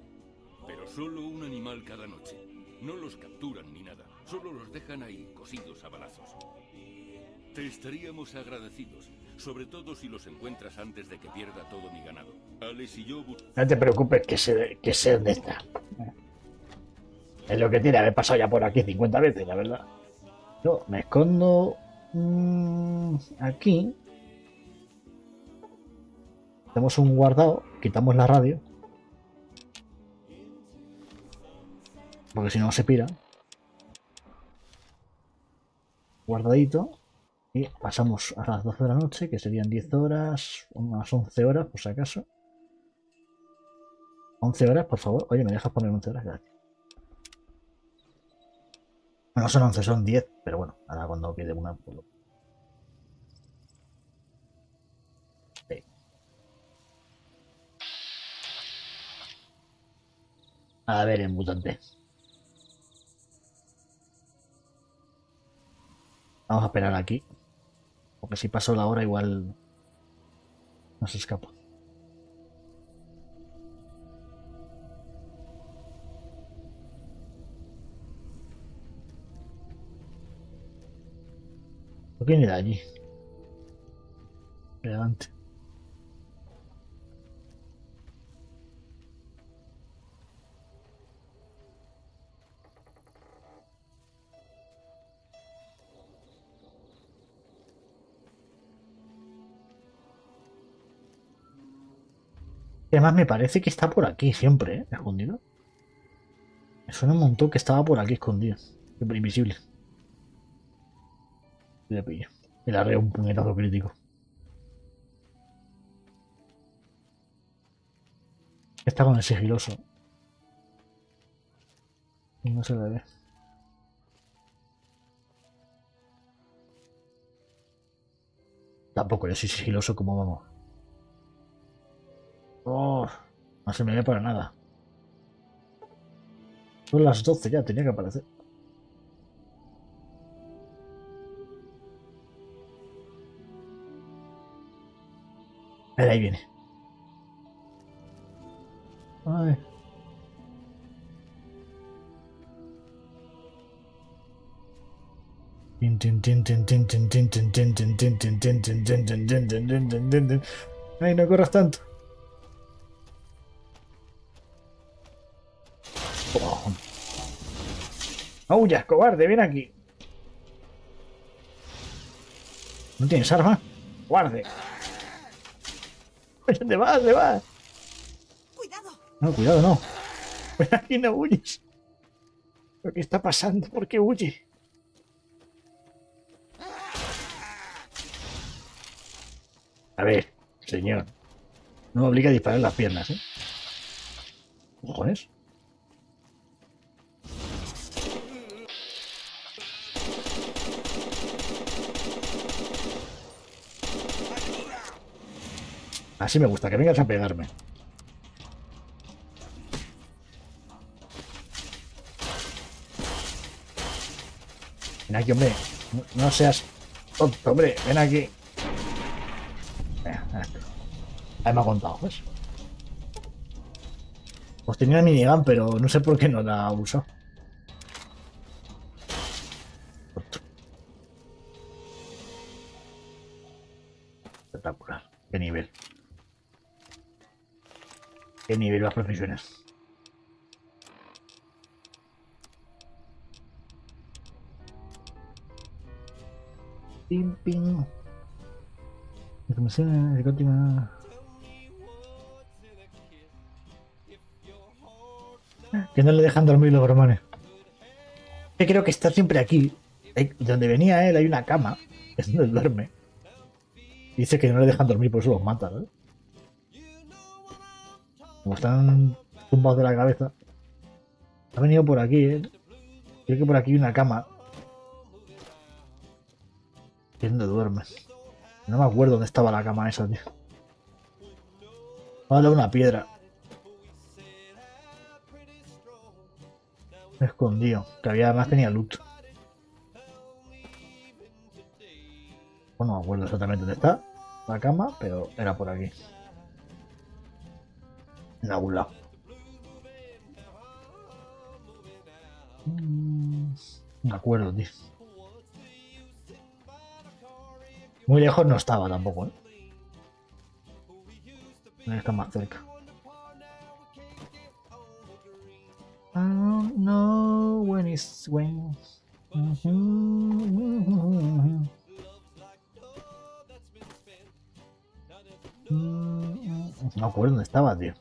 Pero solo un animal cada noche. No los capturan ni nada. Solo los dejan ahí, cosidos a balazos. Te estaríamos agradecidos, sobre todo si los encuentras antes de que pierda todo mi ganado. Alice y yo... No te preocupes, que sé dónde está. Es lo que tiene haber pasado ya por aquí 50 veces, la verdad. Yo me escondo aquí. Hacemos un guardado, quitamos la radio. Porque si no se pira. Guardadito. Y pasamos a las 12 de la noche, que serían 10 horas, unas 11 horas, por si acaso. 11 horas, por favor. Oye, ¿me dejas poner 11 horas? Gracias. No son 11, son 10, pero bueno, ahora cuando quede una... Sí. A ver, el mutante. Vamos a esperar aquí. Porque si pasó la hora igual nos escapa. ¿Quién era allí? Relevante. Además me parece que está por aquí siempre, ¿eh? Escondido. Me suena un montón que estaba por aquí escondido. Siempre invisible. Le pillo. Le arreo un puñetazo crítico. Está con el sigiloso. Y no se le ve. Tampoco yo soy sigiloso como vamos. Oh, no se me ve para nada. Son las 12 ya, tenía que aparecer. Ahí viene. Ay. Ay, no corras tanto. ¡Aúlla, cobarde! ¡Ven aquí! ¿No tienes arma? ¡Cobarde! ¡Te vas, te vas! ¡Cuidado! No, cuidado, no. Ven aquí, no huyes. ¿Lo que está pasando? ¿Por qué huye? A ver, señor. No me obliga a disparar las piernas, ¿eh? ¿Cojones? Así me gusta, que vengas a pegarme. Ven aquí, hombre. No seas tonto, hombre. Ven aquí. Ahí me ha contado, pues. Pues tenía una minigun, pero no sé por qué no la uso. Espectacular. Qué nivel. ¿Qué nivel las profesiones? Pim, pim. Información narcótica. Que no le dejan dormir los bromones. Yo creo que está siempre aquí. Donde venía él hay una cama. Es donde él duerme. Dice que no le dejan dormir, por eso los mata, ¿no? Como están tumbados de la cabeza. Ha venido por aquí, ¿eh? Creo que por aquí hay una cama. ¿Dónde duermes? No me acuerdo dónde estaba la cama esa, tío. Vale, una piedra. Me escondió. Que había, además tenía loot. Bueno, no me acuerdo exactamente dónde está la cama, pero era por aquí. En algún lado. De acuerdo, tío. Muy lejos no estaba tampoco, ¿eh? Tiene que estar más cerca. I don't know when it's when. No me acuerdo dónde estaba, tío.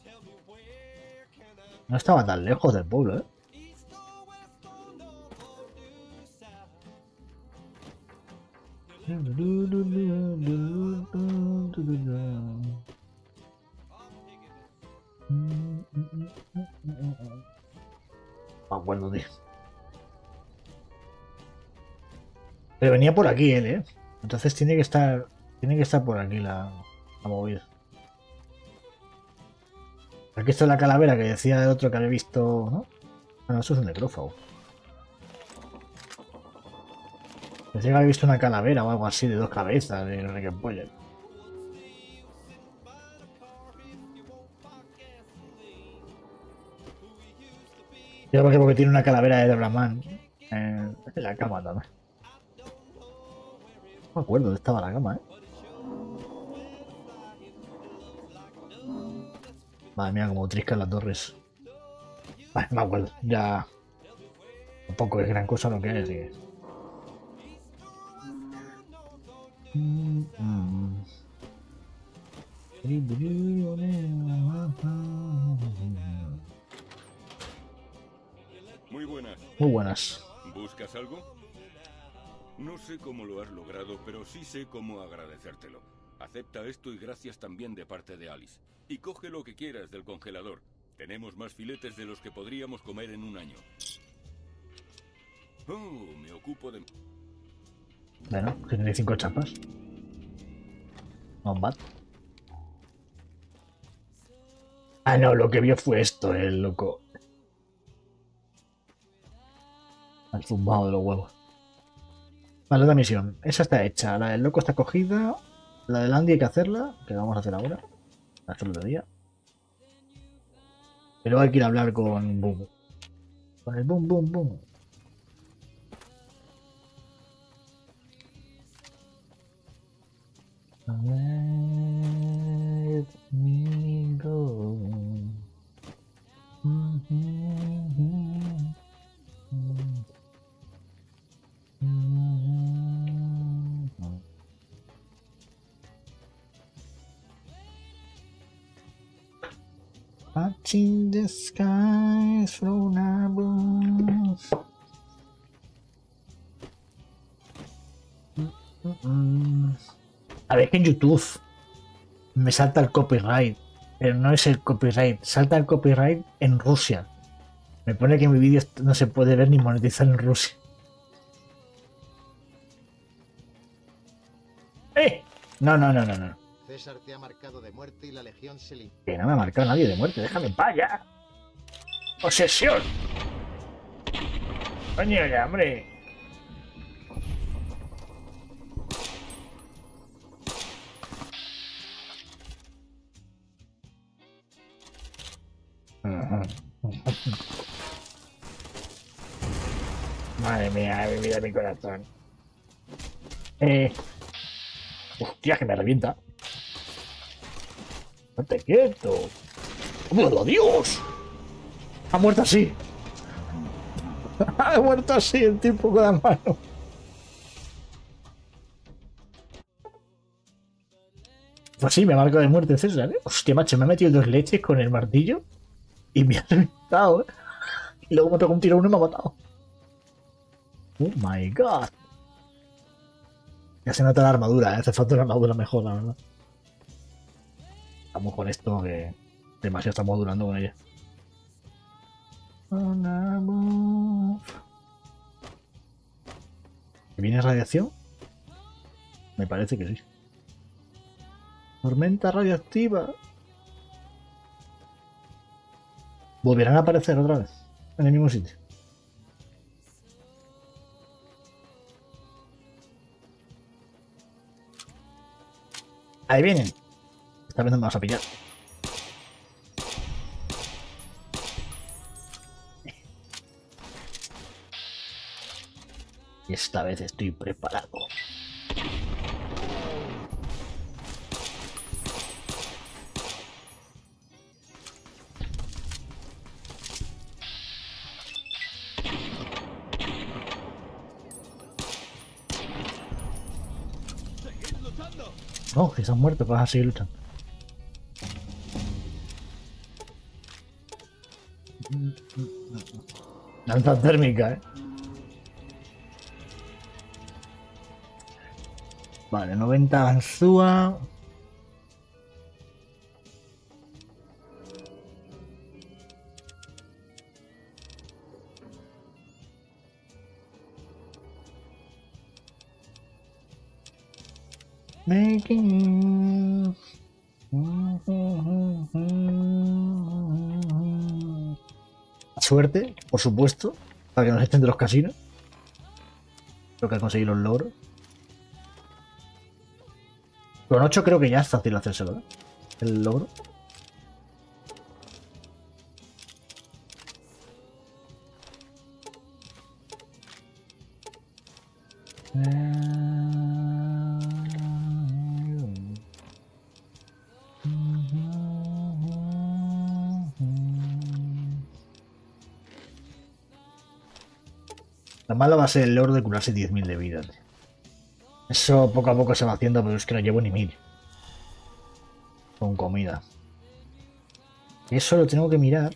No estaba tan lejos del pueblo, ¿eh? No me acuerdo, tío. Pero venía por aquí él, ¿eh? Entonces tiene que estar por aquí la movida. Aquí está la calavera que decía el otro que había visto, ¿no? Bueno, eso es un necrófago. Decía que había visto una calavera o algo así de dos cabezas de RepConn. Yo creo que porque tiene una calavera de Brahman en la cama también. No me acuerdo dónde estaba la cama, ¿eh? Madre mía, como triscan las torres. Vale, me acuerdo, ya... Tampoco es gran cosa lo que es, ¿sí? Muy buenas. Muy buenas. ¿Buscas algo? No sé cómo lo has logrado, pero sí sé cómo agradecértelo. Acepta esto y gracias también de parte de Alice. Y coge lo que quieras del congelador. Tenemos más filetes de los que podríamos comer en un año. Oh, me ocupo de... Bueno, 75 chapas. Not bad. Ah, no, lo que vio fue esto, el loco. Al zumbado de los huevos. Vale, otra misión. Esa está hecha. La del loco está cogida. La de Landy hay que hacerla, que la vamos a hacer ahora. Hacerlo de día. Pero hay que ir a hablar con Boom. Con el Boom, Boom, Boom. Let me go. Watching the skies from above. A ver, que en YouTube me salta el copyright, pero no es el copyright, salta el copyright en Rusia. Me pone que mi vídeo no se puede ver ni monetizar en Rusia. ¡Eh! No. César te ha marcado de muerte y la legión se limpia. Que no me ha marcado nadie de muerte, déjame en paz ya. ¡Posesión! ¡Coño ya, hombre! Madre mía, he vivido mi corazón. Hostia, que me revienta. No te quieto. ¡Oh, Dios! Ha muerto así. Ha muerto así el tipo con la mano. Pues sí, me marco de muerte César, ¿eh? Hostia, macho, me ha metido dos leches con el martillo y me ha reventado, ¿eh? Y luego me pegó un tiro uno y me ha matado. Oh my god. Ya se nota la armadura, ¿eh? Hace falta una armadura mejor, la verdad. Estamos con esto que demasiado estamos durando con ella. ¿Viene radiación? Me parece que sí. Tormenta radioactiva. ¿Volverán a aparecer otra vez? En el mismo sitio. Ahí vienen. Esta vez no me vas a pillar. Y esta vez estoy preparado. No, que se han muerto, vas a seguir luchando. Lanza térmica, ¿eh? Vale, 90 ganzúa. Making suerte, por supuesto, para que nos echen de los casinos. Creo que al conseguir los logros. Con 8 creo que ya es fácil hacérselo, ¿eh? El logro. La mala va a ser el logro de curarse 10.000 de vida, tío. Eso poco a poco se va haciendo, pero es que no llevo ni 1000. Con comida. Eso lo tengo que mirar.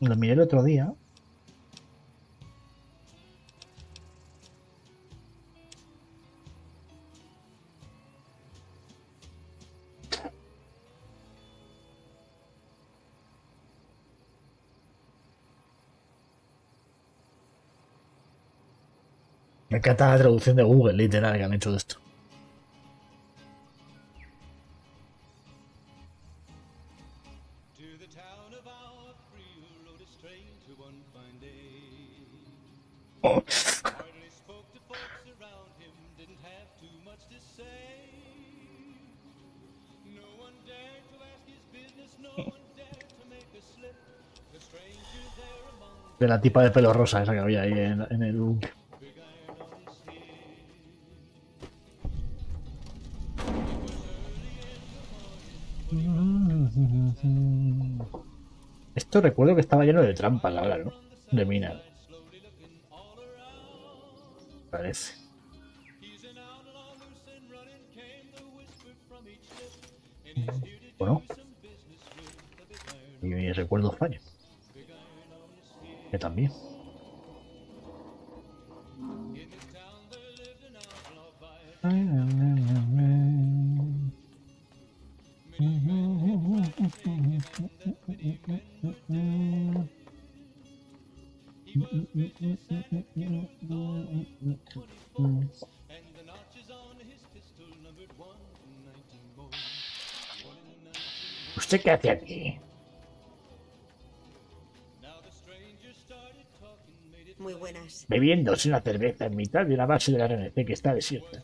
Lo miré el otro día. Me encanta la traducción de Google, literal, que han hecho de esto. Oh. De la tipa de pelo rosa esa que había ahí en el búnker. Esto recuerdo que estaba lleno de trampas, la verdad, ¿no? De minas. Parece. Bueno. Y mi recuerdo falla. Que también. ¿Usted qué hace aquí? Muy buenas. Bebiéndose una cerveza en mitad de una base de la RNC que está desierta.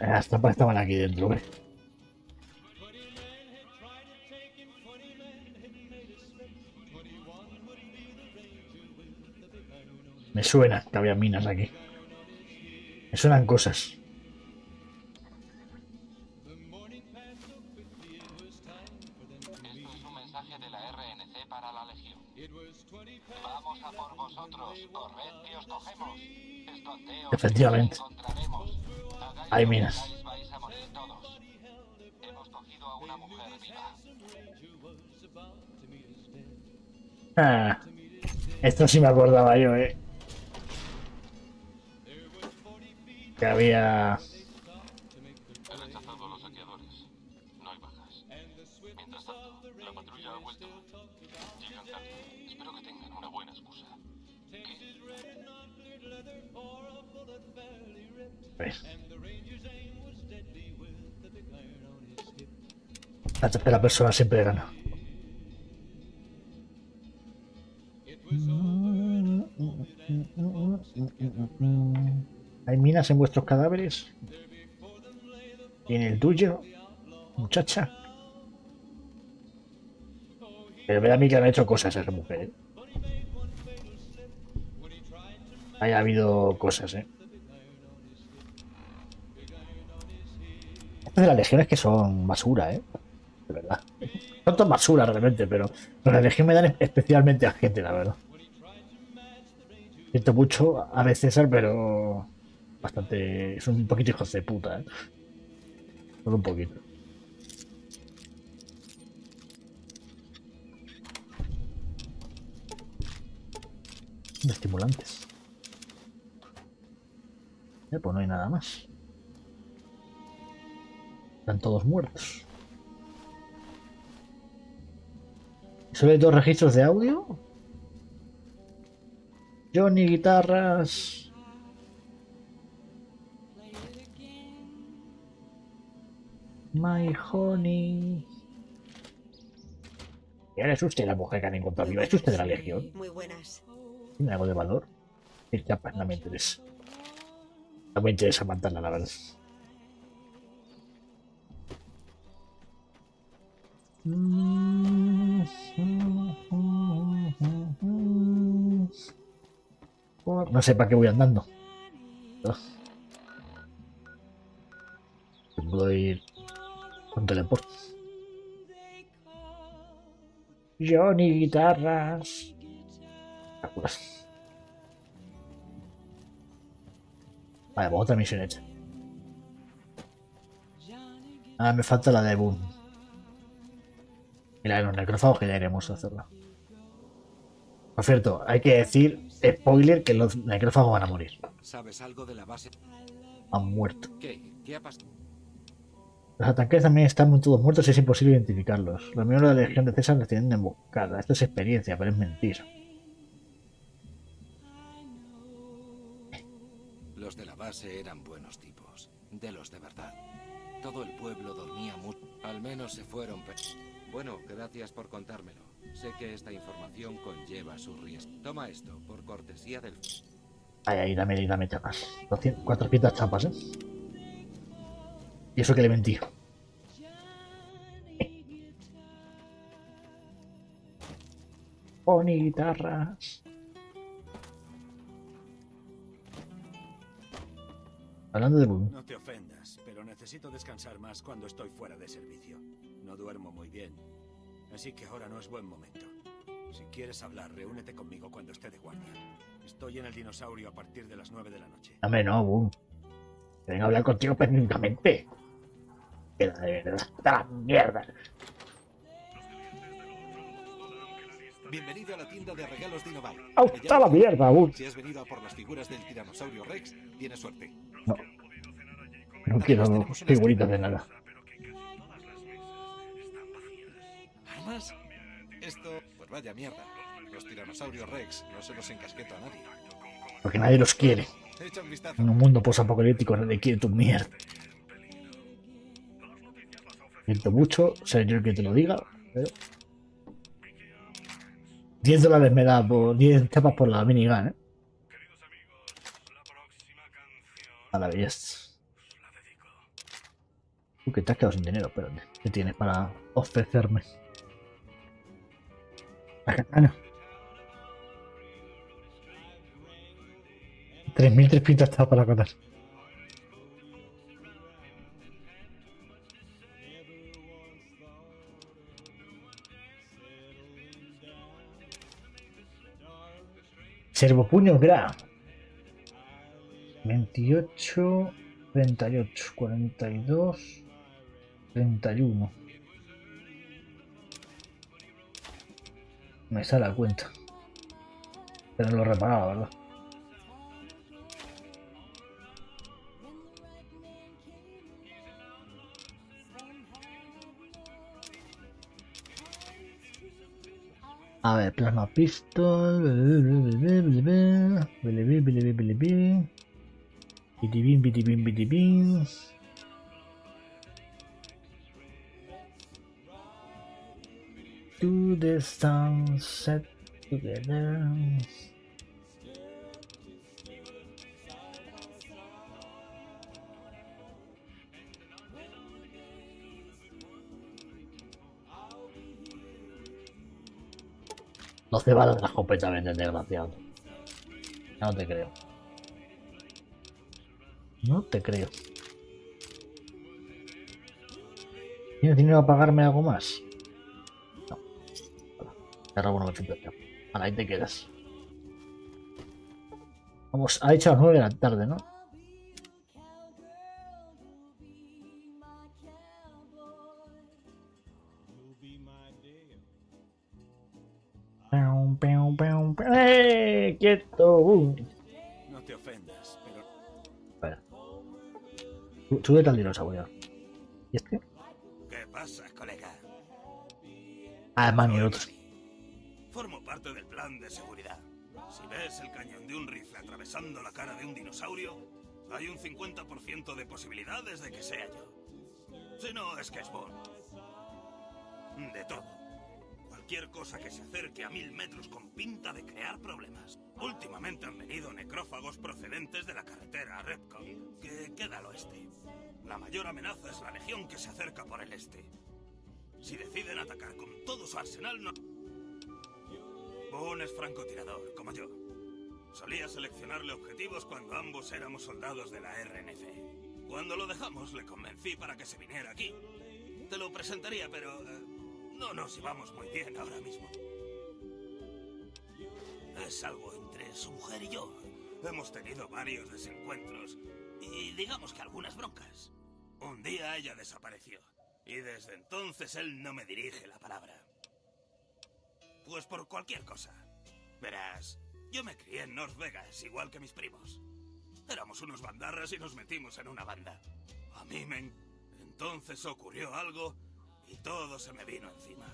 Las trampas estaban aquí dentro, ¿ves? Me suena que había minas aquí. Me suenan cosas. Efectivamente. Hay minas. Ah, esto sí me acordaba yo, eh. Que había... He rechazado a los saqueadores. No hay bajas. Mientras tanto, la patrulla ha vuelto. Llegan tarde. Espero que tengan una buena excusa. ¿Ves? La tercera persona siempre gana. ¿Hay minas en vuestros cadáveres? ¿Y en el tuyo, muchacha? Pero ve a mí que han hecho cosas a esa mujer, ¿eh? haya habido cosas, ¿eh? Esto de las legiones que son basura, ¿eh? De verdad. No son basura realmente, pero la legión me dan especialmente a gente, la verdad. Siento mucho a veces César, pero bastante. Son un poquito hijos de puta, ¿eh? Solo un poquito. Estimulantes. Pues no hay nada más. Están todos muertos. ¿Solo hay 2 registros de audio? Johnny Guitarras. My honey. Y ahora es usted la mujer que han encontrado viva. Es usted de la legión. Muy buenas. ¿Tiene algo de valor? El chapa no me interesa. No me interesa matarla, la verdad. No sé para qué voy andando. No. Puedo ir con teleporte. Johnny Guitarras. Vale, pues otra misión hecha. Ah, me falta la de Boone. Y la de los necrófagos, que ya iremos a hacerla. Por cierto, hay que decir, spoiler, que los necrófagos van a morir. ¿Sabes algo de la base? Han muerto. ¿Qué ha pasado? Los ataques también están todos muertos y es imposible identificarlos. Los miembros de la Legión de César los tienen emboscada. Esto es experiencia, pero es mentira. Los de la base eran buenos tipos, de los de verdad. Todo el pueblo dormía mucho. Al menos se fueron. Bueno, gracias por contármelo. Sé que esta información conlleva su riesgo. Toma esto, por cortesía del... Ay, ay, dame chapas. 400 chapas, ¿eh? Y eso que le mentí. Pon guitarras. Hablando de Boone. No te ofendas, pero necesito descansar más cuando estoy fuera de servicio. No duermo muy bien, así que ahora no es buen momento. Si quieres hablar, reúnete conmigo cuando esté de guardia. Estoy en el dinosaurio a partir de las 9 de la noche. Dame no, Boone. Vengo a hablar contigo permanentemente. Queda de verdad, está la mierda. Bienvenido a la tienda de regalos de Novac. ¡Ah, está la mierda, Boone! Si has venido a por las figuras del tiranosaurio Rex, tienes suerte. No. No quiero figuritas de nada. ¿Armas? Esto, pues vaya mierda. Los tiranosaurios Rex no se los encasqueta a nadie. Porque nadie los quiere. En un mundo posapocalíptico nadie quiere tu mierda. Siento mucho, seré yo el que te lo diga, pero... 10 dólares me da por 10 chapas por la minigun, ¿eh? A la belleza. Que te has quedado sin dinero, espérate. ¿Qué tienes para ofrecerme? La katana. 3.300 chapas para la katana. Servopuños Gra. 28, 38, 42, 31. Me sale la cuenta. Pero no lo reparaba, ¿verdad? A ver, plasma pistol. Bitibin, bitibin, bitibin. To the sunset together. No se va a dar las completamente, desgraciado. No te creo. No te creo. ¿Tienes dinero a pagarme algo más? No. Te robo 950. Ahora, ahí te quedas. Vamos, ha hecho a las 9 de la tarde, ¿no? ¡Eh! ¡Quieto! No te ofendas, pero... Espera. Súbete al dinosaurio. ¿Y este? ¿Qué pasa, colega? Ah, mami, el otro. Formo parte del plan de seguridad. Si ves el cañón de un rifle atravesando la cara de un dinosaurio, hay un 50% de posibilidades de que sea yo. Si no, es que es Boone. De todo. Cualquier cosa que se acerque a 1000 metros con pinta de crear problemas. Últimamente han venido necrófagos procedentes de la carretera RepConn, que queda al oeste. La mayor amenaza es la legión que se acerca por el este. Si deciden atacar con todo su arsenal, no... Boone es francotirador, como yo. Solía seleccionarle objetivos cuando ambos éramos soldados de la RNC. Cuando lo dejamos, le convencí para que se viniera aquí. Te lo presentaría, pero... no nos llevamos muy bien ahora mismo. Es algo entre su mujer y yo. Hemos tenido varios desencuentros y digamos que algunas broncas. Un día ella desapareció y desde entonces él no me dirige la palabra. Pues por cualquier cosa. Verás, yo me crié en North Vegas igual que mis primos. Éramos unos bandarras y nos metimos en una banda. A mí me... Entonces ocurrió algo... y todo se me vino encima.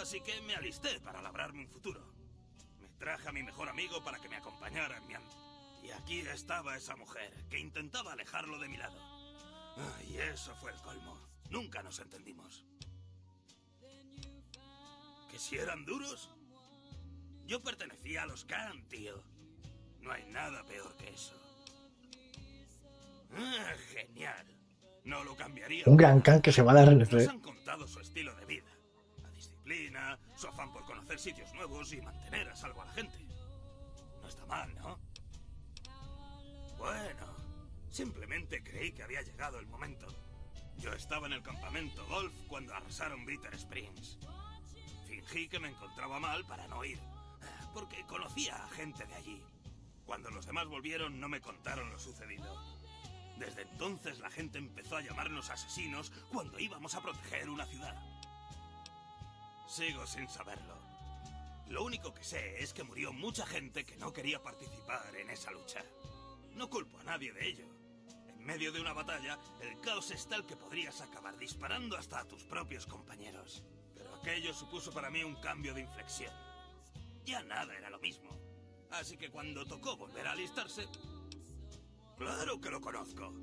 Así que me alisté para labrarme un futuro. Me traje a mi mejor amigo para que me acompañara en mi andar. Y aquí estaba esa mujer, que intentaba alejarlo de mi lado. Y eso fue el colmo. Nunca nos entendimos. ¿Que si eran duros? Yo pertenecía a los Khan, tío. No hay nada peor que eso. Ah, genial. No lo cambiaría. Un gran Khan que se va a la RNC. Nos han contado su estilo de vida, la disciplina, su afán por conocer sitios nuevos y mantener a salvo a la gente. No está mal, ¿no? Bueno, simplemente creí que había llegado el momento. Yo estaba en el campamento golf cuando arrasaron Bitter Springs. Fingí que me encontraba mal para no ir, porque conocía a gente de allí. Cuando los demás volvieron, no me contaron lo sucedido. Desde entonces la gente empezó a llamarnos asesinos cuando íbamos a proteger una ciudad. Sigo sin saberlo. Lo único que sé es que murió mucha gente que no quería participar en esa lucha. No culpo a nadie de ello. En medio de una batalla, el caos es tal que podrías acabar disparando hasta a tus propios compañeros. Pero aquello supuso para mí un cambio de inflexión. Ya nada era lo mismo. Así que cuando tocó volver a alistarse... ¡Claro que lo conozco!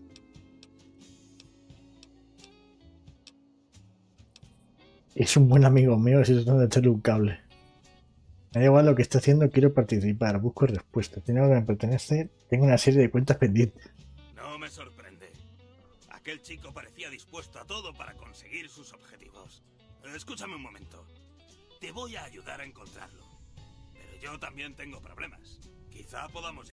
Es un buen amigo mío, si es donde echarle un cable. Me da igual lo que está haciendo, quiero participar, busco respuestas. Tiene algo que me pertenece, tengo una serie de cuentas pendientes. No me sorprende. Aquel chico parecía dispuesto a todo para conseguir sus objetivos. Escúchame un momento. Te voy a ayudar a encontrarlo. Pero yo también tengo problemas. Quizá podamos...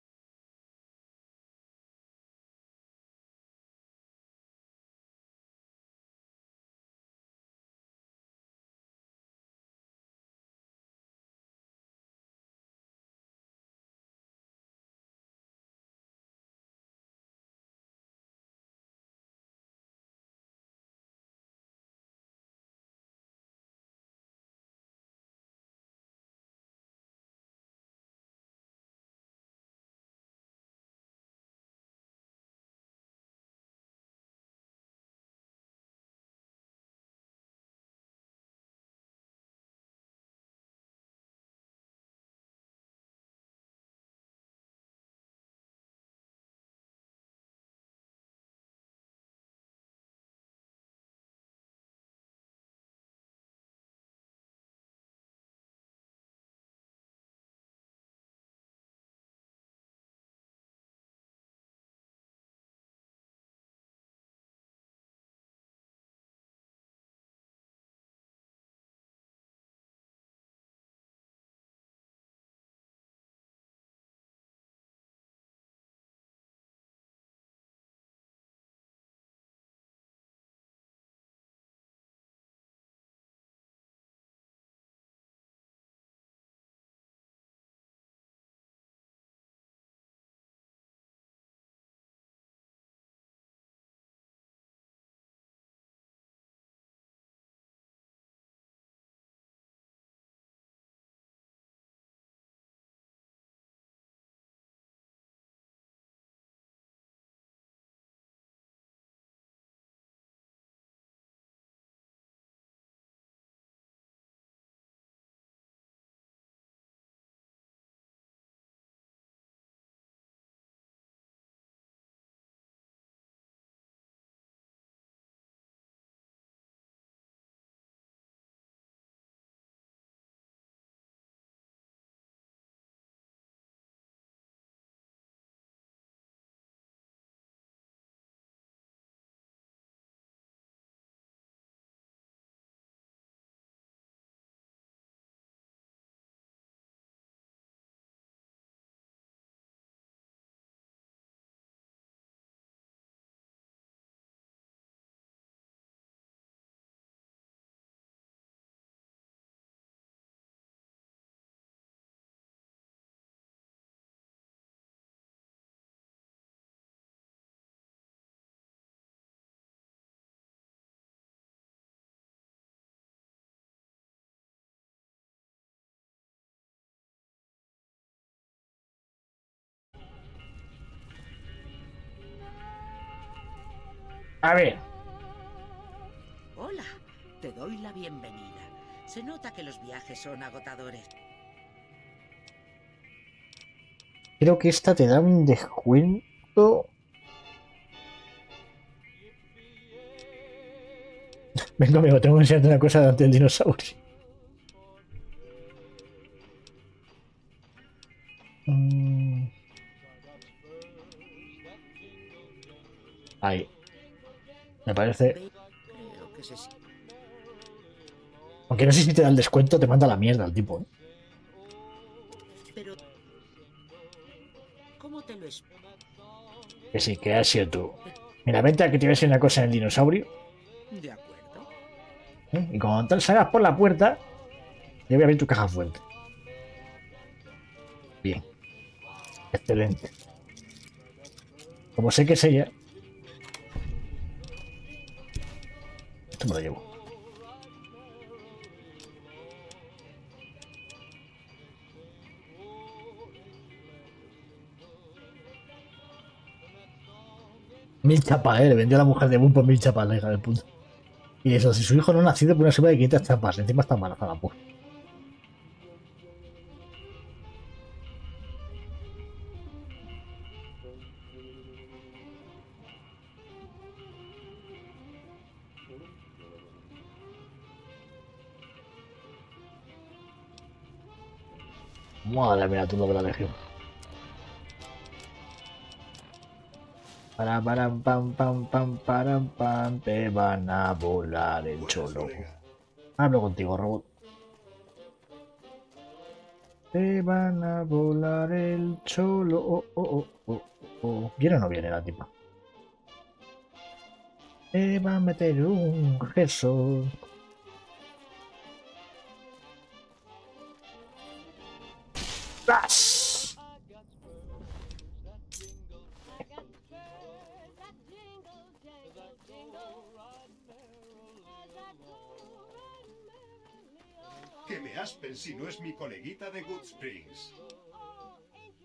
A ver. Hola, te doy la bienvenida. Se nota que los viajes son agotadores. Creo que esta te da un descuento. 20 amigos, tengo que enseñarte una cosa delante del dinosaurio. Ahí. Me parece... Aunque no sé si te da el descuento, te manda la mierda el tipo, ¿eh? Pero... ¿Cómo te lo explico? Que sí, que has sido tú. Mira, vente a que te voy a decir una cosa en el dinosaurio. De acuerdo. ¿Eh? Y cuando tal salgas por la puerta, yo voy a abrir tu caja fuerte. Bien. Excelente. Como sé que es ella... Esto me lo llevo. Mil chapas, le vendió a la mujer de Boone por 1000 chapas, la hija del puto. Y eso, si su hijo no ha nacido, por una suma de 500 chapas. Encima está mala para la puta. Madre mía, tú lo de la legión. Para, pam, te van a volar el cholo. Hablo contigo, robot. Te van a volar el cholo. ¿Viene o no viene la tipa? Te va a meter un gesso. ¡Blas! Que me aspen si no es mi coleguita de Good Springs.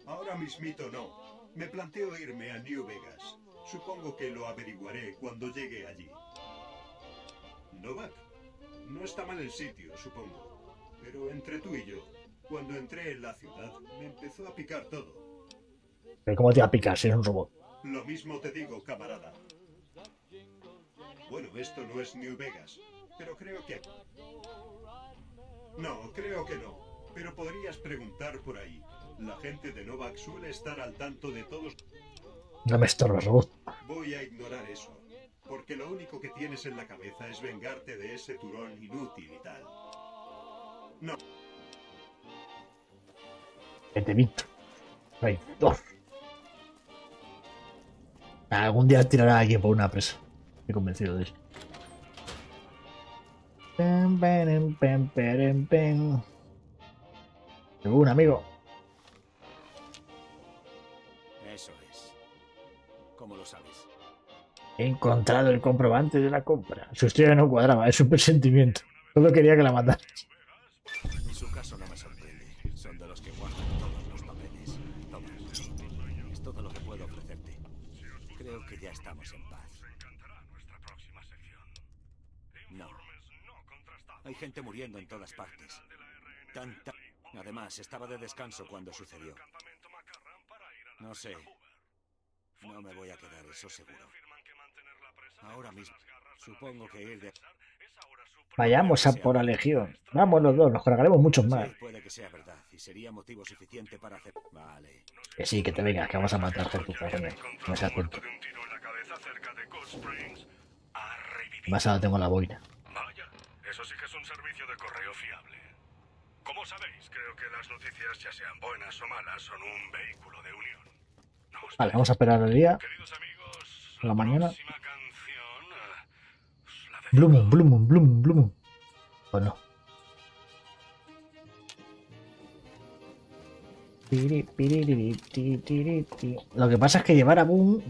Ahora mismito no. Me planteo irme a New Vegas. Supongo que lo averiguaré cuando llegue allí. Novac. No está mal el sitio, supongo. Pero entre tú y yo, cuando entré en la ciudad, me empezó a picar todo. ¿Pero cómo te va a picar si eres un robot? Lo mismo te digo, camarada. Bueno, esto no es New Vegas, pero creo que... No, creo que no. Pero podrías preguntar por ahí. La gente de Novac suele estar al tanto de todos... No me estorbas, robot. Voy a ignorar eso, porque lo único que tienes en la cabeza es vengarte de ese turón inútil y tal. No... Que te visto. Traidor. Algún día tirará a alguien por una presa. Estoy convencido de eso. Según amigo. Eso es. ¿Cómo lo sabes? He encontrado el comprobante de la compra. Su historia no cuadraba, es un presentimiento. Solo quería que la mataras. En su caso no me sorprende. Son de los que guardan todos los papeles. Toma. Es todo lo que puedo ofrecerte. Creo que ya estamos en paz. No. Hay gente muriendo en todas partes. Tanta... Además, estaba de descanso cuando sucedió. No sé. No me voy a quedar, eso seguro. Ahora mismo. Supongo que ir de... Vayamos a por la legión. Vamos los dos, nos cargaremos muchos más. Puede que sea verdad y sería motivo suficiente para hacer. Vale. Que sí, que te vengas, que vamos a matar gente. No seas tonto. Más ahora tengo la boina. Vaya, eso sí que es un servicio de correo fiable. Como sabéis, creo que las noticias, ya sean buenas o malas, son un vehículo de unión. Vale, vamos a esperar el día. Queridos amigos, la mañana. Blue Moon, Blue Moon, Blue Moon, Blue Moon. ¿O no? Lo que pasa es que llevar a Boone...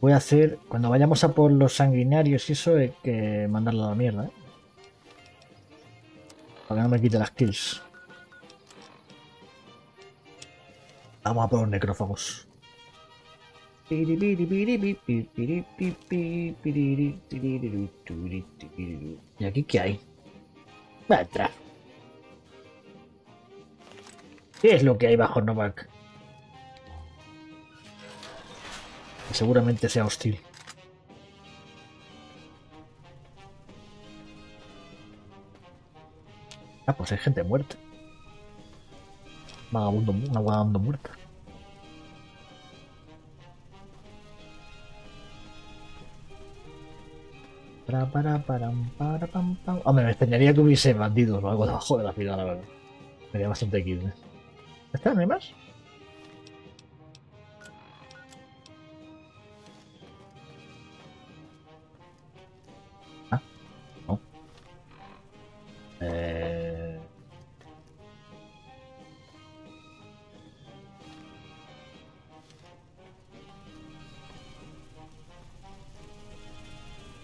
Voy a hacer... Cuando vayamos a por los sanguinarios y eso, hay que mandarlo a la mierda, ¿eh? Para que no me quite las kills. Vamos a por los necrófagos. ¿Y aquí qué hay? Va a entrar. ¿Qué es lo que hay bajo Novac? Que seguramente sea hostil. Ah, pues hay gente muerta. Vagabundo, una vagabundo muerta. Hombre, me extrañaría que hubiese bandidos o algo debajo de la ciudad, la verdad. Me da bastante kill, ¿eh? ¿Está? ¿No hay más? Ah, no.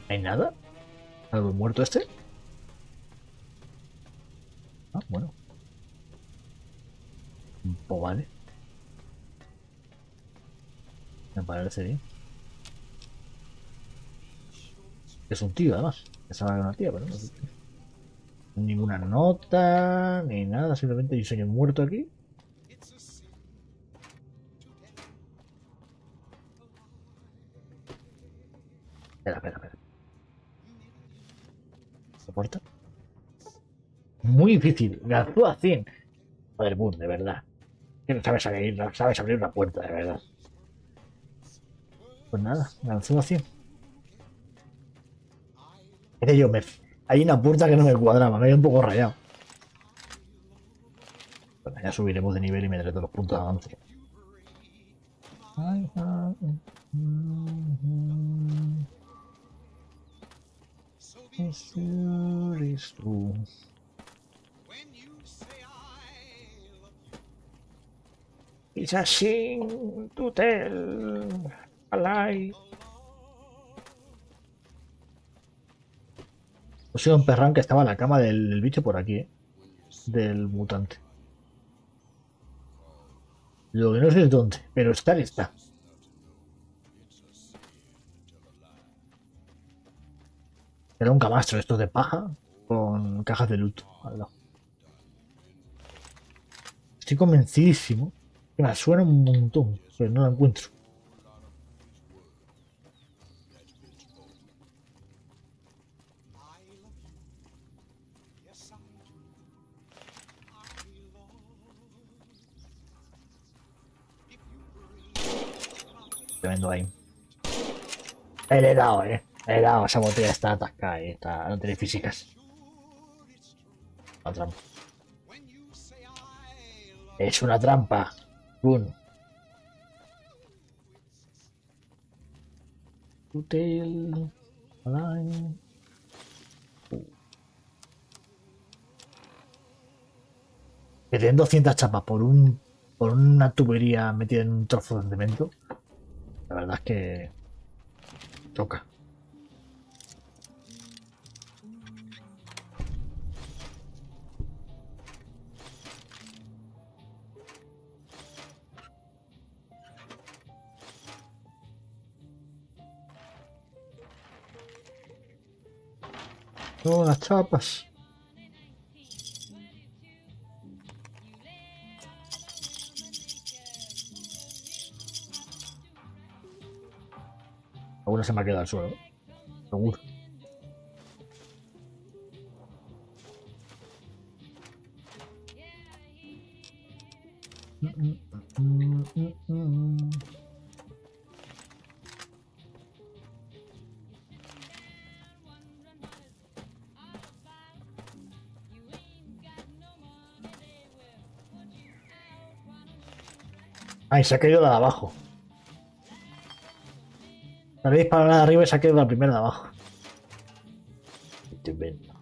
¿Hay nada? ¿Algo muerto este? Ah, bueno. Pues vale. Me parece bien. Es un tío, además. Pensaba que era una tía, pero no. Ninguna nota, ni nada. Simplemente hay un señor muerto aquí. Espera, espera, espera. ¿La puerta? Muy difícil. Gazú a 100. Joder, Boone, de verdad. Que no sabes abrir, no sabes abrir una puerta, de verdad. Pues nada, lanzó así. Es que yo me... Hay una puerta que no me cuadraba, me había un poco rayado. Bueno, ya subiremos de nivel y me daré todos los puntos de avance. It's a sin to tell a lie. He sido un perrán que estaba en la cama del bicho por aquí, ¿eh? Del mutante. Lo que no sé es dónde, pero está, está. Era un camastro, esto de paja con cajas de luto al lado. Estoy convencidísimo. Me suena un montón, pero no la encuentro. Tremendo ahí. Le he dado, eh. Le he dado, esa botella está atascada, está... no tiene físicas. Una trampa. Es una trampa. Boone. Hotel. Que tienen 200 chapas por un... por una tubería metida en un trozo de cemento. La verdad es que... toca. Todas las chapas. Alguna se me ha quedado al suelo, seguro. Ay, se ha caído la de abajo. La habéis disparado la de arriba y se ha caído la primera de abajo. Estupendo.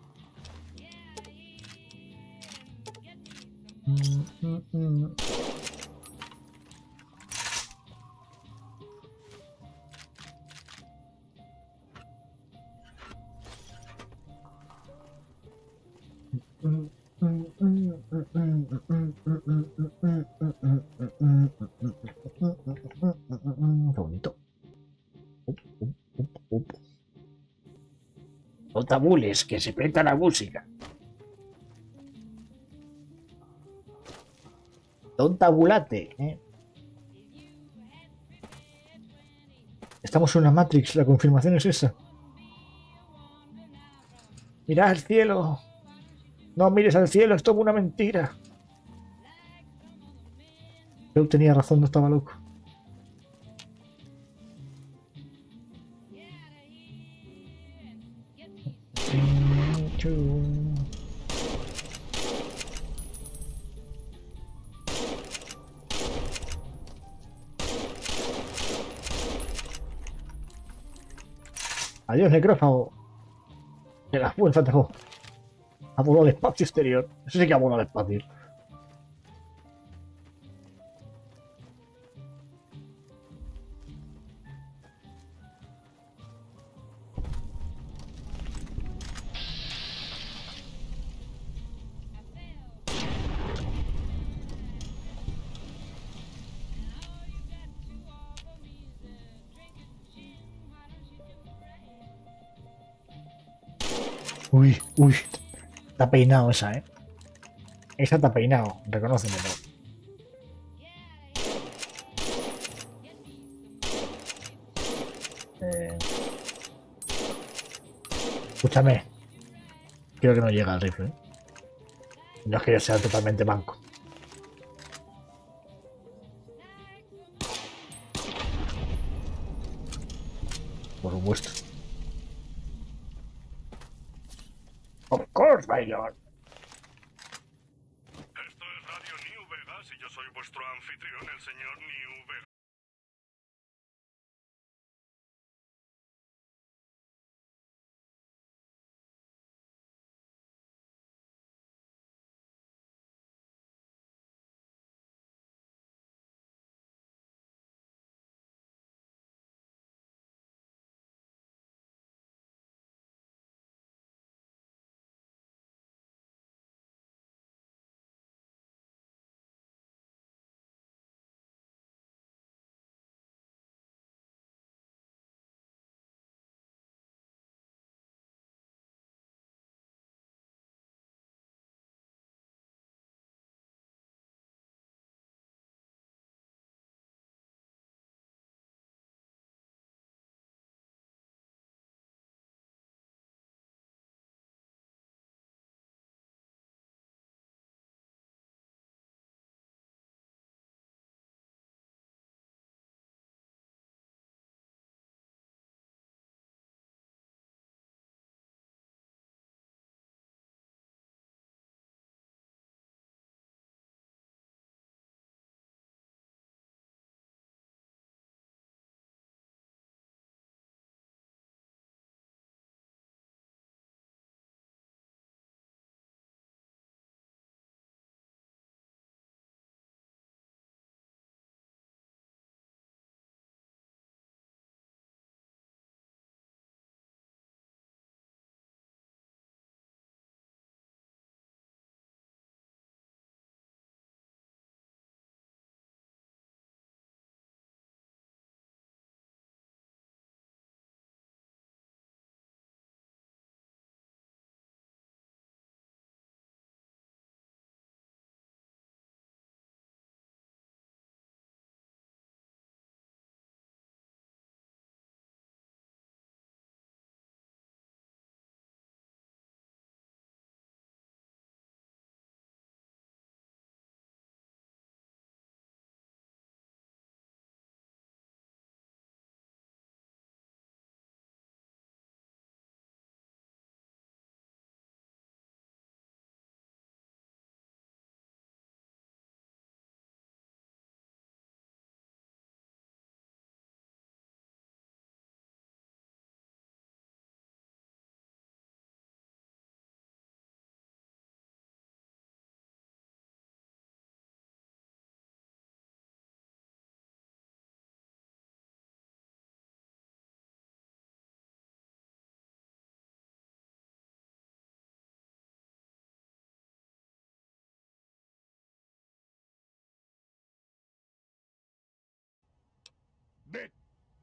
Qué bonito. tabules, que se presta la música. Don tabulate, ¿eh? Estamos en una Matrix, la confirmación es esa. Mirad al cielo. No mires al cielo, es toda una mentira. Yo tenía razón, no estaba loco. Adiós, necrófago. De la fuerza te jodas. Ha volado al espacio exterior. Eso sí que ha volado al espacio. Uy, uy. Está peinado esa, ¿eh? Esa está peinado, reconócemelo. Escúchame. Creo que no llega al rifle, ¿eh? No es que yo sea totalmente manco. Por supuesto. Of course, my lord. Esto es Radio New Vegas y yo soy vuestro anfitrión, el señor New Vegas.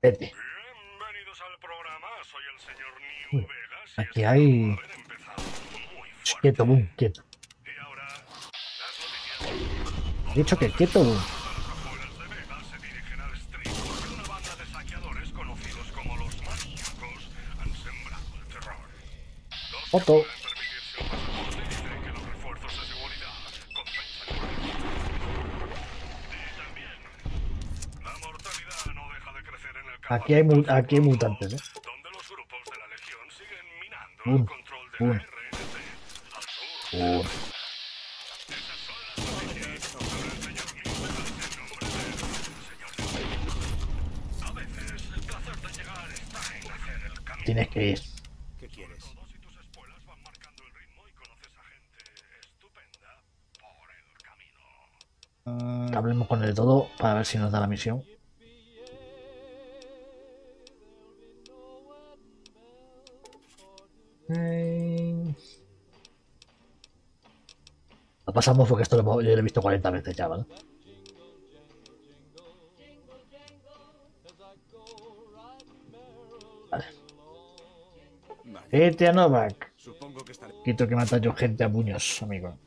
Vete. Bienvenidos al programa, soy el señor New Vegas Aquí hay... Quieto, Boom, quieto. He dicho que quieto, Boom. Foto. Aquí hay mutantes, ¿eh? Tienes que ir. ¿Qué quieres? Hablemos con el todo para ver si nos da la misión. Lo pasamos porque esto yo lo he visto 40 veces ya, ¿vale? Vale. Vete a Novac. Quito que mata yo gente a puños, amigo.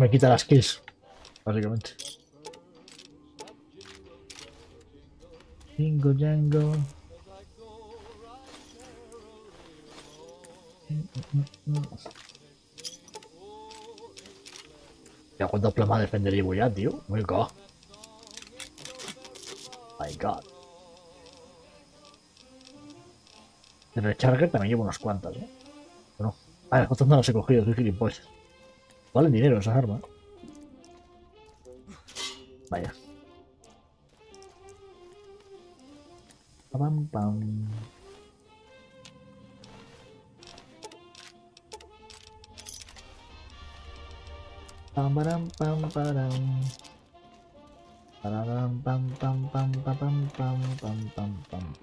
Me quita las kills, básicamente. Jingo Jango. Ya cuántos plasmas defendería voy ya, tío. My God. My God. De recharger también llevo unas cuantas, ¿eh? Bueno. Ah, los otros no los he cogido, soy gilipollas. Valen dinero esas armas. Vaya. Pam, pam. Pam, pam, pam, pam. Pam, pam, pam, pam, pam, pam, pam, pam, pam.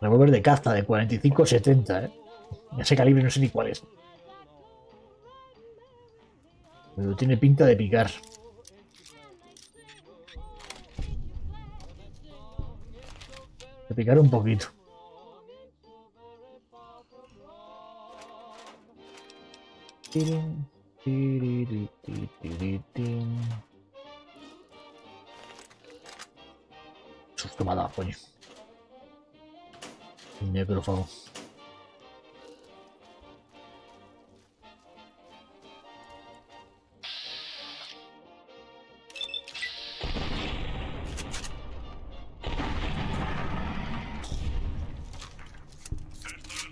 Revólver de caza de 45-70, ¿eh? Ese calibre no sé ni cuál es. Pero tiene pinta de picar. De picar un poquito. Susto me ha dado, coño. Necrófago. Esto es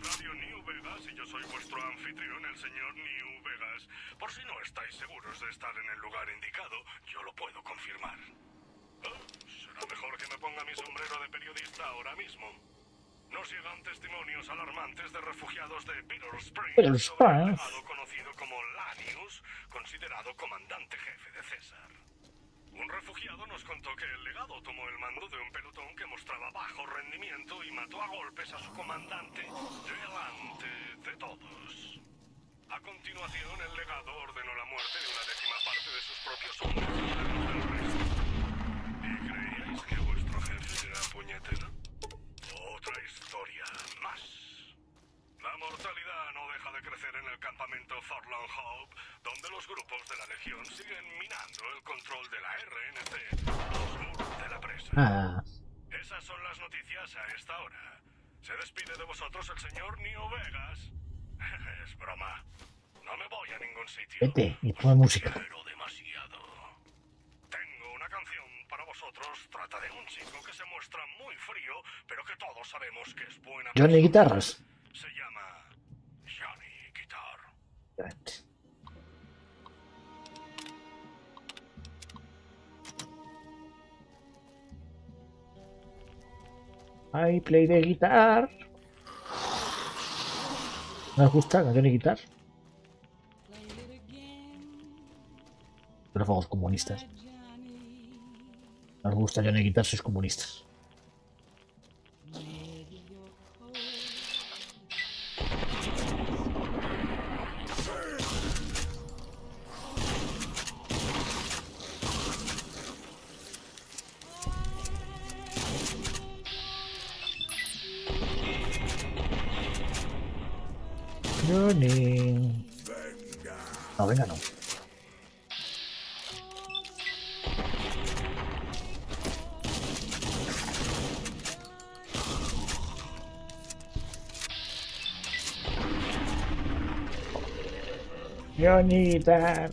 Radio New Vegas y yo soy vuestro anfitrión, el señor New Vegas. Por si no estáis seguros de estar en el lugar indicado, yo lo puedo confirmar. Será mejor que me ponga mi sombrero de periodista ahora mismo. Nos llegan testimonios alarmantes de refugiados de Bitter Springs, conocido como Lanius, considerado comandante jefe de César. Un refugiado nos contó que el legado tomó el mando de un pelotón que mostraba bajo rendimiento y mató a golpes a su comandante delante de todos. A continuación, el legado ordenó la muerte de una 1/10 parte de sus propios hombres. ¿Y creíais que vuestro jefe era puñetero? Otra historia más. La mortalidad no deja de crecer en grupos de la Legión siguen minando el control de la RNC, los muros de la presa. Esas son las noticias a esta hora. Se despide de vosotros el señor New Vegas. Es broma. No me voy a ningún sitio. Vete y pon música. Pero demasiado. Tengo una canción para vosotros. Trata de un chico que se muestra muy frío, pero que todos sabemos que es buena. Johnny Guitarras. Se llama Johnny Guitar. Right. I play the guitar. ¿No os gusta Johnny Guitar? Pero vamos, comunistas. Nos gusta Johnny Guitar, sois comunistas. Johnny. No, venga, no. Johnny Guitar.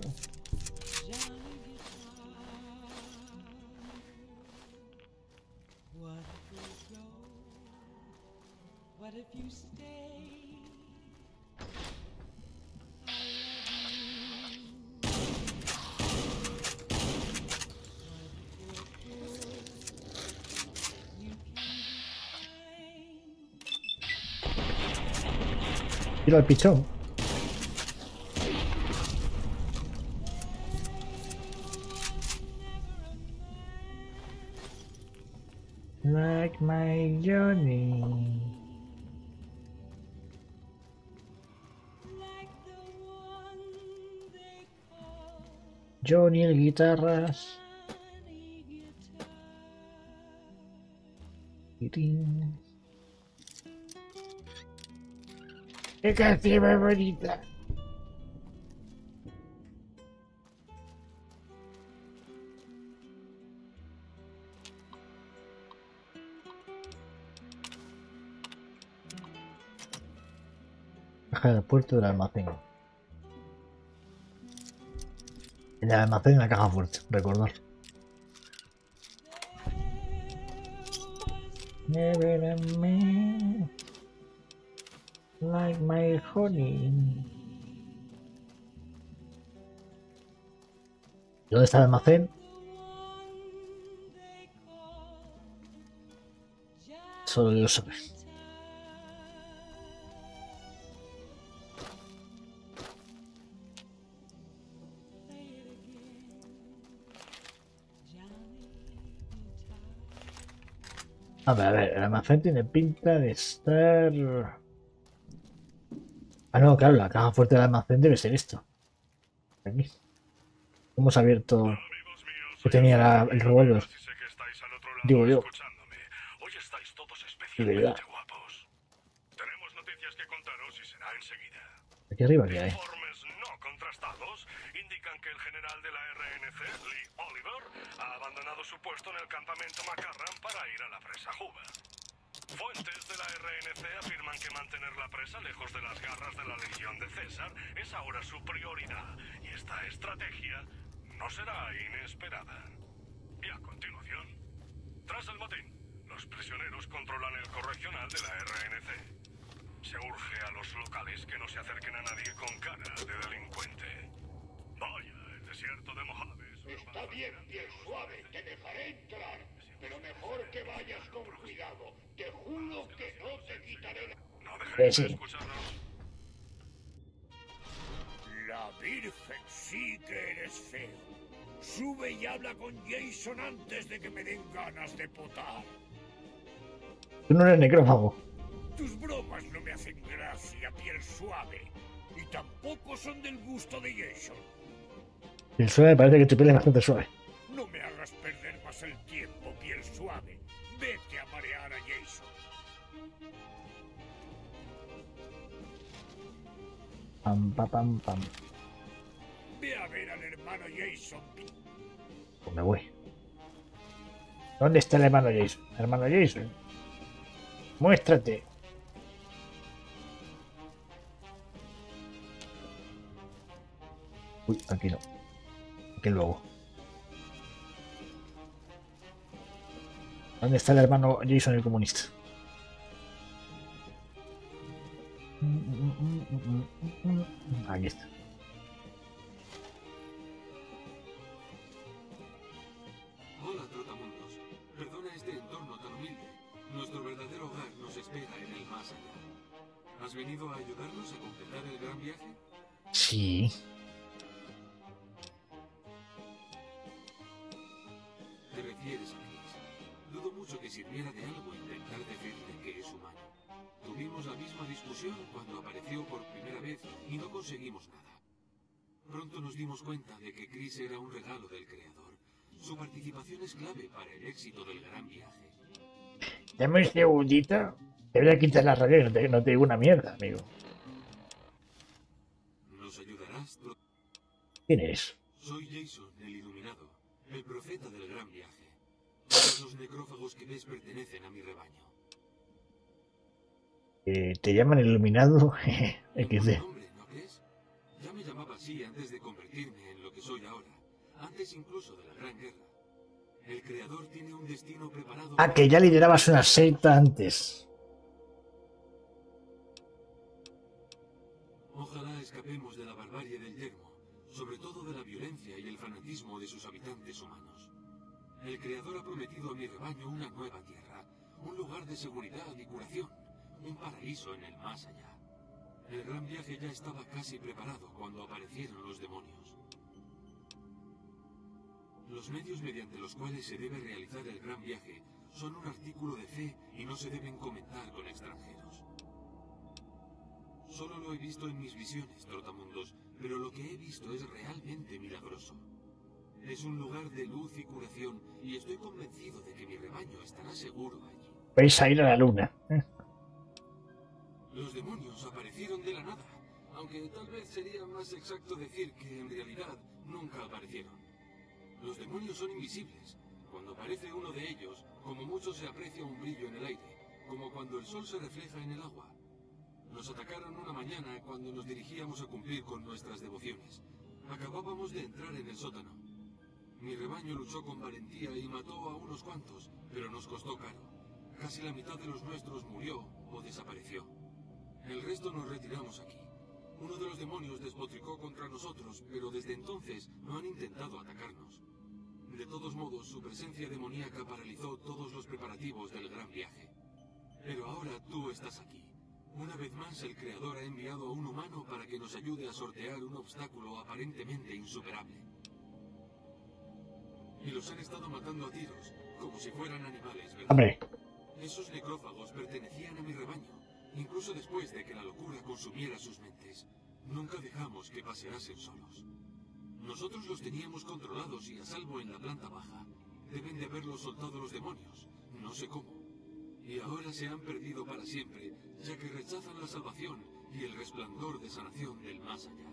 Tiro al pichón. Like my Johnny. Johnny el guitarras. ¡Qué canción más bonita! Caja del puerto del almacén. En el almacén, en la caja fuerte, recordar. Never a man like my honey. ¿Dónde está el almacén? Solo Dios sabe. A ver, el almacén tiene pinta de estar... Ah, no, claro, la caja fuerte del almacén debe ser esto. Aquí. Hemos abierto... que tenía el revuelo. Digo yo. Hoy estáis todos especialmente guapos. Tenemos noticias que contaros y será enseguida. Aquí arriba, ¿qué hay? Informes no contrastados indican que el general de la RNC, Lee Oliver, ha abandonado su puesto en el campamento Macarran para ir a la presa Juba. Fuentes de la RNC afirman que mantener la presa lejos de las garras de la Legión de César es ahora su prioridad, y esta estrategia no será inesperada. Y a continuación, tras el motín, los prisioneros controlan el correccional de la RNC. Se urge a los locales que no se acerquen a nadie con cara de delincuente. Vaya, el desierto de Mojave. Está bien, bien suave, te dejaré entrar, pero mejor que vayas con cuidado. Te juro que no te quitaré la... No dejes de escucharnos. La Virgen sí que eres feo. Sube y habla con Jason antes de que me den ganas de potar. Tú no eres necrófago. Tus bromas no me hacen gracia, piel suave. Y tampoco son del gusto de Jason. El suave parece que tu piel es bastante suave. No me hagas perder más el tiempo, piel suave. Vete a marear a Jason. Pam, pam, pam. Ve a ver hermano Jason. Pues me voy. ¿Dónde está el hermano Jason? Hermano Jason, muéstrate. Uy, aquí no. Aquí luego. ¿Dónde está el hermano Jason el comunista? Aquí está. Hola, trotamundos. Perdona este entorno tan humilde. Nuestro verdadero hogar nos espera en el más allá. ¿Has venido a ayudarnos a completar el gran viaje? Sí. ¿Te refieres a Chris? Dudo mucho que sirviera de algo intentar decirte que es humano. Tuvimos la misma discusión cuando apareció por primera vez y no conseguimos nada. Pronto nos dimos cuenta de que Chris era un regalo del creador. Su participación es clave para el éxito del gran viaje. Dame un segundito. Te voy a quitar la radio, no te digo una mierda, amigo. ¿Nos ayudarás? ¿Quién es? Soy Jason, el iluminado, el profeta del gran viaje. Todos los necrófagos que ves pertenecen a mi rebaño. ¿Te llaman iluminado? XD. ¿No crees? Ya me llamaba así antes de convertirme en lo que soy ahora, antes incluso de la Gran Guerra. El creador tiene un destino preparado. Ah, que ya liderabas una secta antes. Ojalá escapemos de la barbarie del yermo, sobre todo de la violencia y el fanatismo de sus habitantes humanos. El creador ha prometido a mi rebaño una nueva tierra, un lugar de seguridad y curación. Un paraíso en el más allá. El gran viaje ya estaba casi preparado cuando aparecieron los demonios. Los medios mediante los cuales se debe realizar el gran viaje son un artículo de fe y no se deben comentar con extranjeros. Solo lo he visto en mis visiones, trotamundos, pero lo que he visto es realmente milagroso. Es un lugar de luz y curación y estoy convencido de que mi rebaño estará seguro allí. Vais a ir a la luna, ¿eh? Los demonios aparecieron de la nada, aunque tal vez sería más exacto decir que en realidad nunca aparecieron. Los demonios son invisibles. Cuando aparece uno de ellos, como mucho se aprecia un brillo en el aire, como cuando el sol se refleja en el agua. Nos atacaron una mañana cuando nos dirigíamos a cumplir con nuestras devociones. Acabábamos de entrar en el sótano. Mi rebaño luchó con valentía y mató a unos cuantos, pero nos costó caro. Casi la mitad de los nuestros murió o desapareció. El resto nos retiramos aquí. Uno de los demonios despotricó contra nosotros, pero desde entonces no han intentado atacarnos. De todos modos, su presencia demoníaca paralizó todos los preparativos del gran viaje. Pero ahora tú estás aquí. Una vez más, el creador ha enviado a un humano para que nos ayude a sortear un obstáculo aparentemente insuperable. Y los han estado matando a tiros, como si fueran animales, ¿verdad? Hombre. Esos necrófagos pertenecían a mi rebaño. Incluso después de que la locura consumiera sus mentes, nunca dejamos que paseasen solos. Nosotros los teníamos controlados y a salvo en la planta baja. Deben de haberlos soltado los demonios, no sé cómo. Y ahora se han perdido para siempre, ya que rechazan la salvación y el resplandor de sanación del más allá.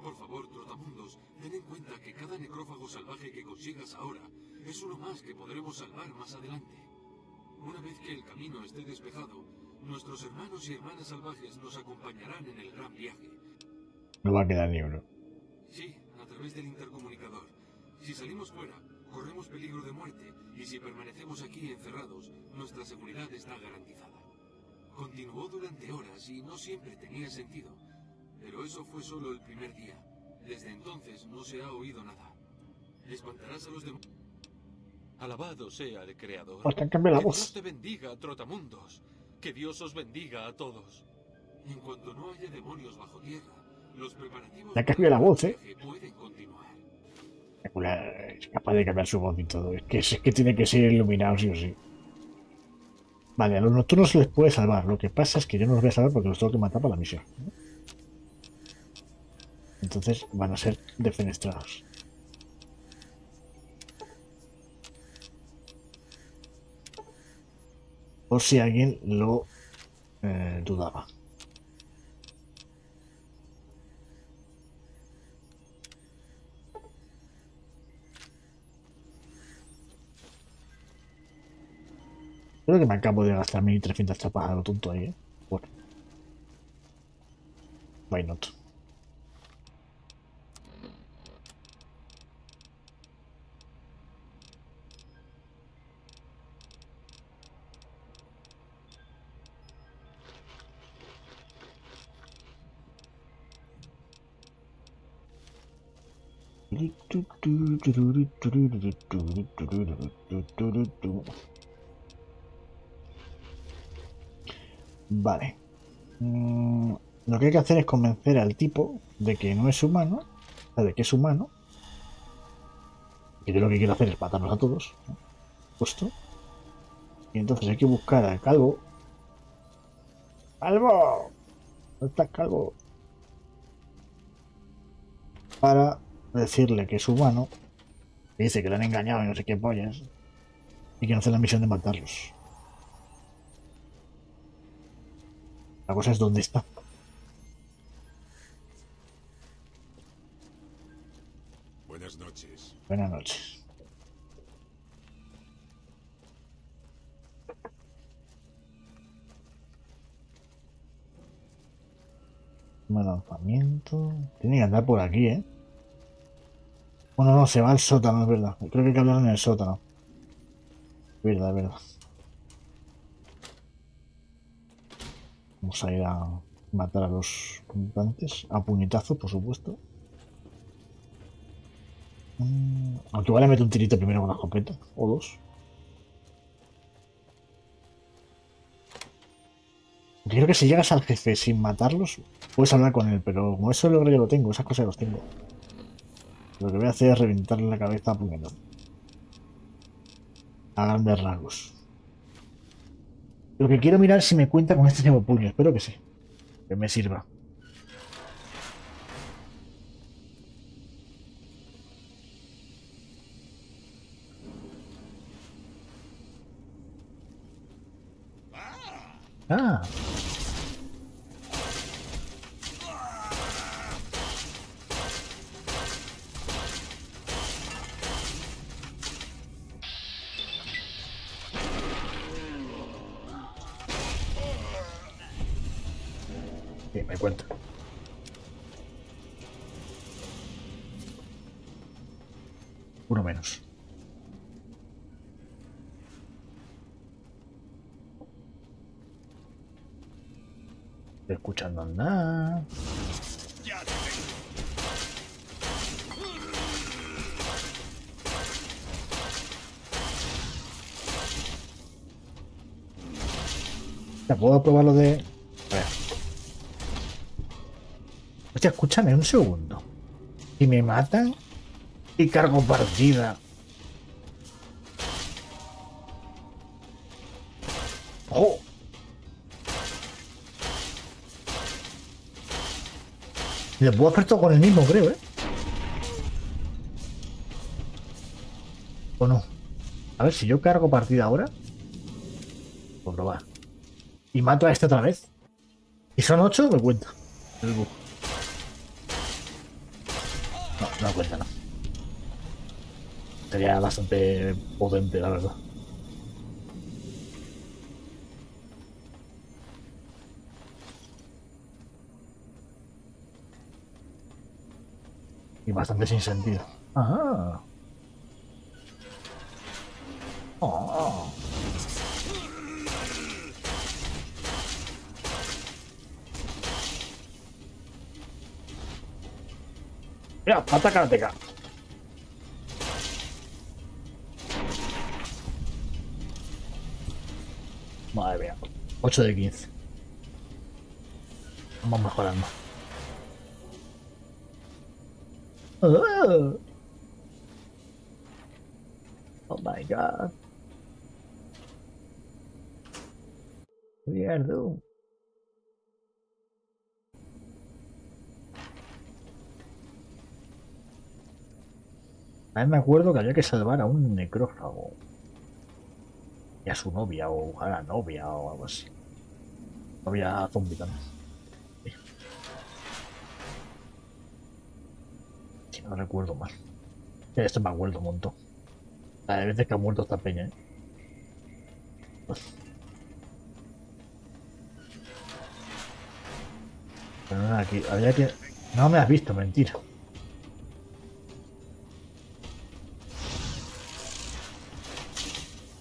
Por favor, trotamundos, ten en cuenta que cada necrófago salvaje que consigas ahora es uno más que podremos salvar más adelante. Una vez que el camino esté despejado, nuestros hermanos y hermanas salvajes nos acompañarán en el gran viaje. No va a quedar ni uno. Sí, a través del intercomunicador. Si salimos fuera, corremos peligro de muerte, y si permanecemos aquí encerrados, nuestra seguridad está garantizada. Continuó durante horas y no siempre tenía sentido, pero eso fue solo el primer día. Desde entonces no se ha oído nada. Espantarás a los demás. Alabado sea el creador. Que Dios te bendiga, trotamundos. Que Dios os bendiga a todos. En cuanto no haya demonios bajo tierra, los preparativos... Ya cambió la voz, ¿eh? Pueden continuar. Es capaz de cambiar su voz y todo. Es que tiene que ser iluminado sí o sí. Vale, a los nocturnos se les puede salvar. Lo que pasa es que yo no los voy a salvar porque los tengo que matar para la misión. Entonces van a ser defenestrados. Por si alguien lo dudaba. Creo que me acabo de gastar 1300 chapas a lo tonto ahí, ¿eh? Bueno. Why not? Vale. Lo que hay que hacer es convencer al tipo de que no es humano, o sea, de que es humano. Que yo lo que quiero hacer es matarnos a todos, ¿no? Puesto. Y entonces hay que buscar al calvo. ¡Calvo! ¿Dónde está el calvo? Para decirle que es humano, que dice que le han engañado y no sé qué pollas, y que no hace la misión de matarlos. La cosa es dónde está. Buenas noches. Buenas noches. Un lanzamiento. Tiene que andar por aquí, ¿eh? Bueno, no, se va al sótano, es verdad. Creo que hay que hablar en el sótano. Es verdad, es verdad. Vamos a ir a matar a los mutantes. A puñetazos, por supuesto. Aunque vale, meto un tirito primero con la escopeta. O dos. Creo que si llegas al jefe sin matarlos, puedes hablar con él. Pero como eso yo lo tengo, esas cosas las tengo. Lo que voy a hacer es reventarle la cabeza a puñetazos. A grandes rasgos. Lo que quiero mirar es si me cuenta con este nuevo puño. Espero que sí. Que me sirva. Ah. Sí, me cuenta. Uno menos. Estoy escuchando andar. Ya puedo probar lo de... A ver. Hostia, escúchame un segundo. Si me matan y cargo partida. ¡Oh! Le puedo hacer todo con el mismo, creo, ¿eh? ¿O no? A ver, si yo cargo partida ahora... Por probar. Y mato a este otra vez. Y son 8, me cuenta. El bug. No, no cuenta, no. Sería bastante potente, la verdad. Y bastante sin sentido. Ajá. Oh. Mira, pata karateka. Madre mía. 8 de 15. Vamos mejorando. Oh. Oh my god. We are doomed. A mí me acuerdo que había que salvar a un necrófago. Y a su novia, o a la novia, o algo así. Novia zombie también. No recuerdo mal. Esto me acuerdo un montón. Hay veces que ha muerto esta peña, ¿eh? Pero nada, aquí había que... No me has visto, mentira.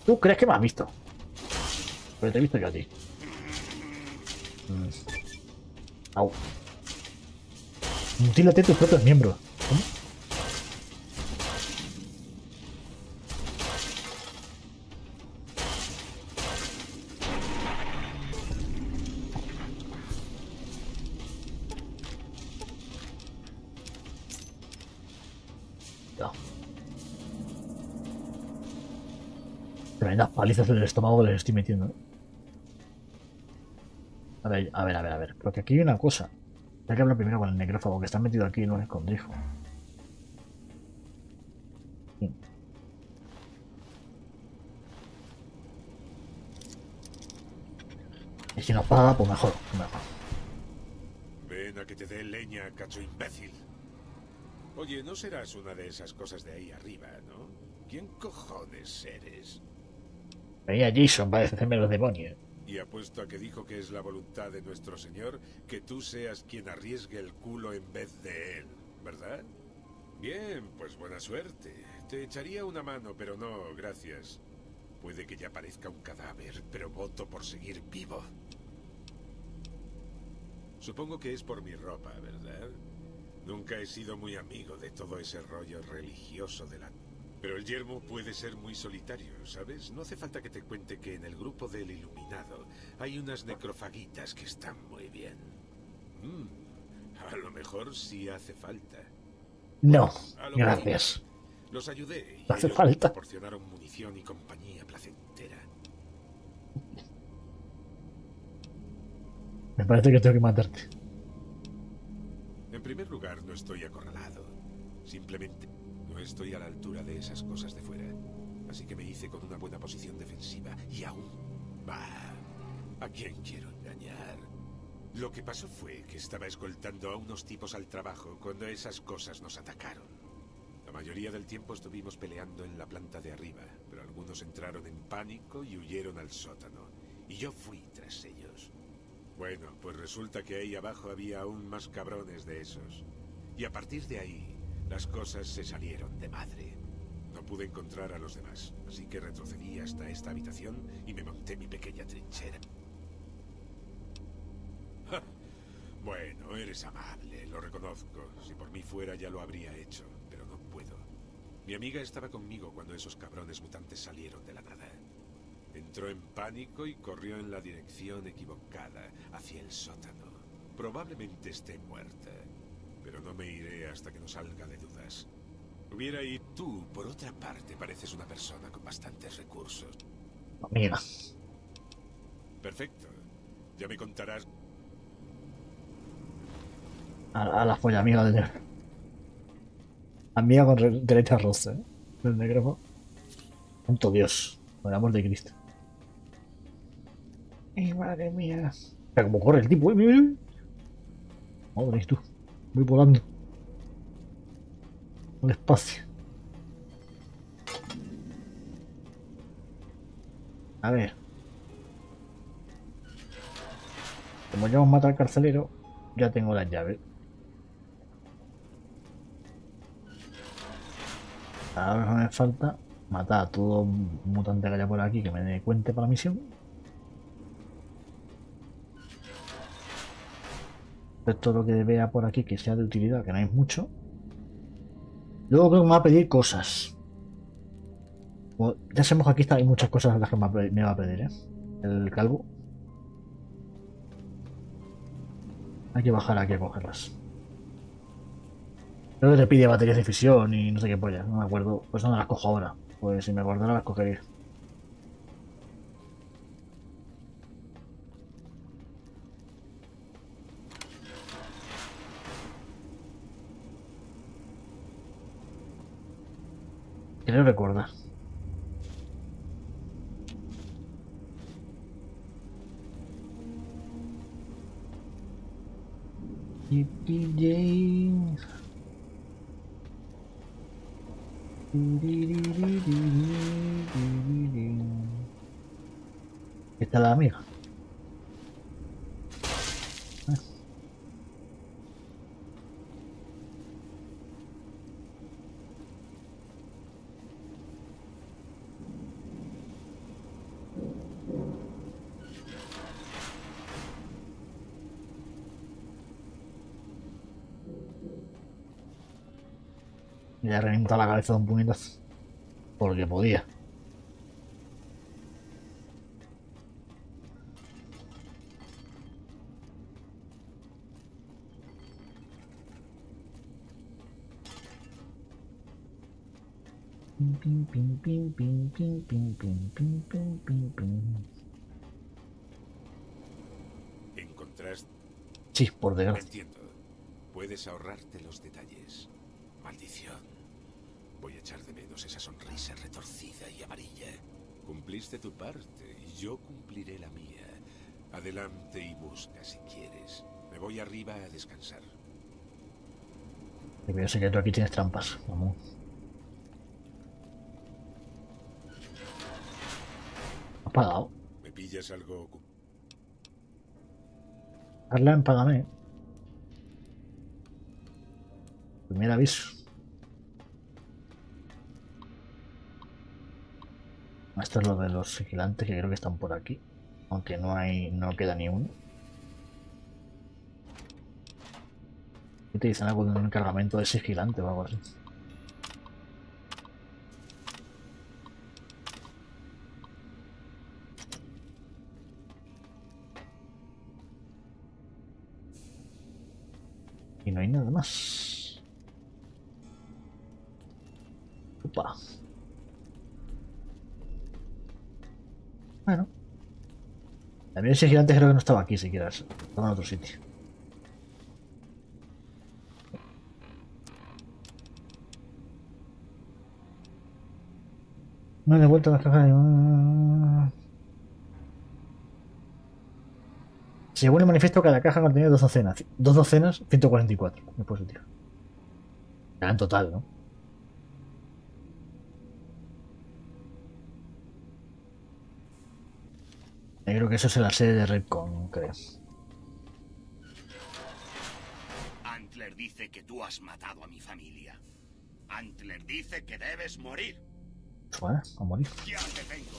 ¿Tú crees que me has visto? Pero te he visto yo a ti. Au. Mutílate tus propios miembros. ¿Cómo? Tremendas palizas en el estómago les estoy metiendo. A ver. Porque aquí hay una cosa. Hay que hablar primero con el necrófago que está metido aquí en un escondrijo. Y si nos paga, pues mejor. Ven a que te dé leña, cacho imbécil. Oye, no serás una de esas cosas de ahí arriba, ¿no? ¿Quién cojones eres? Venía Jason para deshacerme los demonios. Y apuesto a que dijo que es la voluntad de nuestro señor que tú seas quien arriesgue el culo en vez de él, ¿verdad? Bien, pues buena suerte. Te echaría una mano, pero no, gracias. Puede que ya parezca un cadáver, pero voto por seguir vivo. Supongo que es por mi ropa, ¿verdad? Nunca he sido muy amigo de todo ese rollo religioso de la... Pero el yermo puede ser muy solitario, ¿sabes? No hace falta que te cuente que en el grupo del Iluminado hay unas necrofaguitas que están muy bien. A lo mejor sí hace falta. No, gracias. Los ayudé y hace falta. Proporcionaron munición y compañía placentera. Me parece que tengo que matarte. En primer lugar, no estoy acorralado. Simplemente... estoy a la altura de esas cosas de fuera, así que me hice con una buena posición defensiva y aún... Bah, ¿a quién quiero engañar? Lo que pasó fue que estaba escoltando a unos tipos al trabajo cuando esas cosas nos atacaron. La mayoría del tiempo estuvimos peleando en la planta de arriba, pero algunos entraron en pánico y huyeron al sótano, y yo fui tras ellos. Bueno, pues resulta que ahí abajo había aún más cabrones de esos, y a partir de ahí... las cosas se salieron de madre. No pude encontrar a los demás, así que retrocedí hasta esta habitación y me monté mi pequeña trinchera. ¡Ja! Bueno, eres amable, lo reconozco. Si por mí fuera ya lo habría hecho, pero no puedo. Mi amiga estaba conmigo cuando esos cabrones mutantes salieron de la nada. Entró en pánico y corrió en la dirección equivocada, hacia el sótano. Probablemente esté muerta. Pero no me iré hasta que no salga de dudas. Hubiera ido... Tú, por otra parte, pareces una persona con bastantes recursos. Mira. Perfecto. Ya me contarás... A la folla amiga de... Amiga con derecha rosa, ¿eh? El negro... Santo Dios. Por el amor de Cristo. ¡Ay, madre mía! Pero como corre el tipo, ¿eh? Madre, tú. Voy volando. Al espacio. A ver. Como ya hemos matado al carcelero, ya tengo las llaves. Ahora me falta matar a todo mutante que haya por aquí que me dé cuenta para la misión. Todo lo que vea por aquí que sea de utilidad, que no hay mucho. Luego creo que me va a pedir cosas. Bueno, ya sabemos que aquí está, hay muchas cosas en las que me va a pedir, ¿eh? El calvo. Hay que bajar aquí a cogerlas. Creo que te pide baterías de fisión y no sé qué polla, no me acuerdo. Pues no las cojo ahora. Pues si me acordara las cogería. Quiero recordar. Esta es la mía. Le revienta la cabeza de un puñetazo. Porque podía. Pim, pim, pim, pim, pim, pim, pim, pim, pim, pim, pim. ¿Encontraste? Sí, por desgracia. Entiendo. Puedes ahorrarte los detalles. Maldición. Voy a echar de menos esa sonrisa retorcida y amarilla. Cumpliste tu parte y yo cumpliré la mía. Adelante y busca si quieres. Me voy arriba a descansar. Te veo secreto, aquí tienes trampas. Vamos. ¿Has pagado? ¿Me pillas algo? Arlan, págame. Primer aviso. Esto es lo de los vigilantes que creo que están por aquí. Aunque no hay, no queda ni uno. ¿Qué te dicen algo de un encargamento de vigilante o algo así? Y no hay nada más. Opa. Bueno, también ese gigante creo que no estaba aquí siquiera, estaba en otro sitio. No he devuelto las cajas. Según el manifiesto, cada caja contenía dos docenas, 144, es positivo. Ya en total, ¿no? Yo creo que eso es en la sede de RepConn, creo. Antler dice que tú has matado a mi familia. Antler dice que debes morir. Bueno, a morir. Ya te tengo.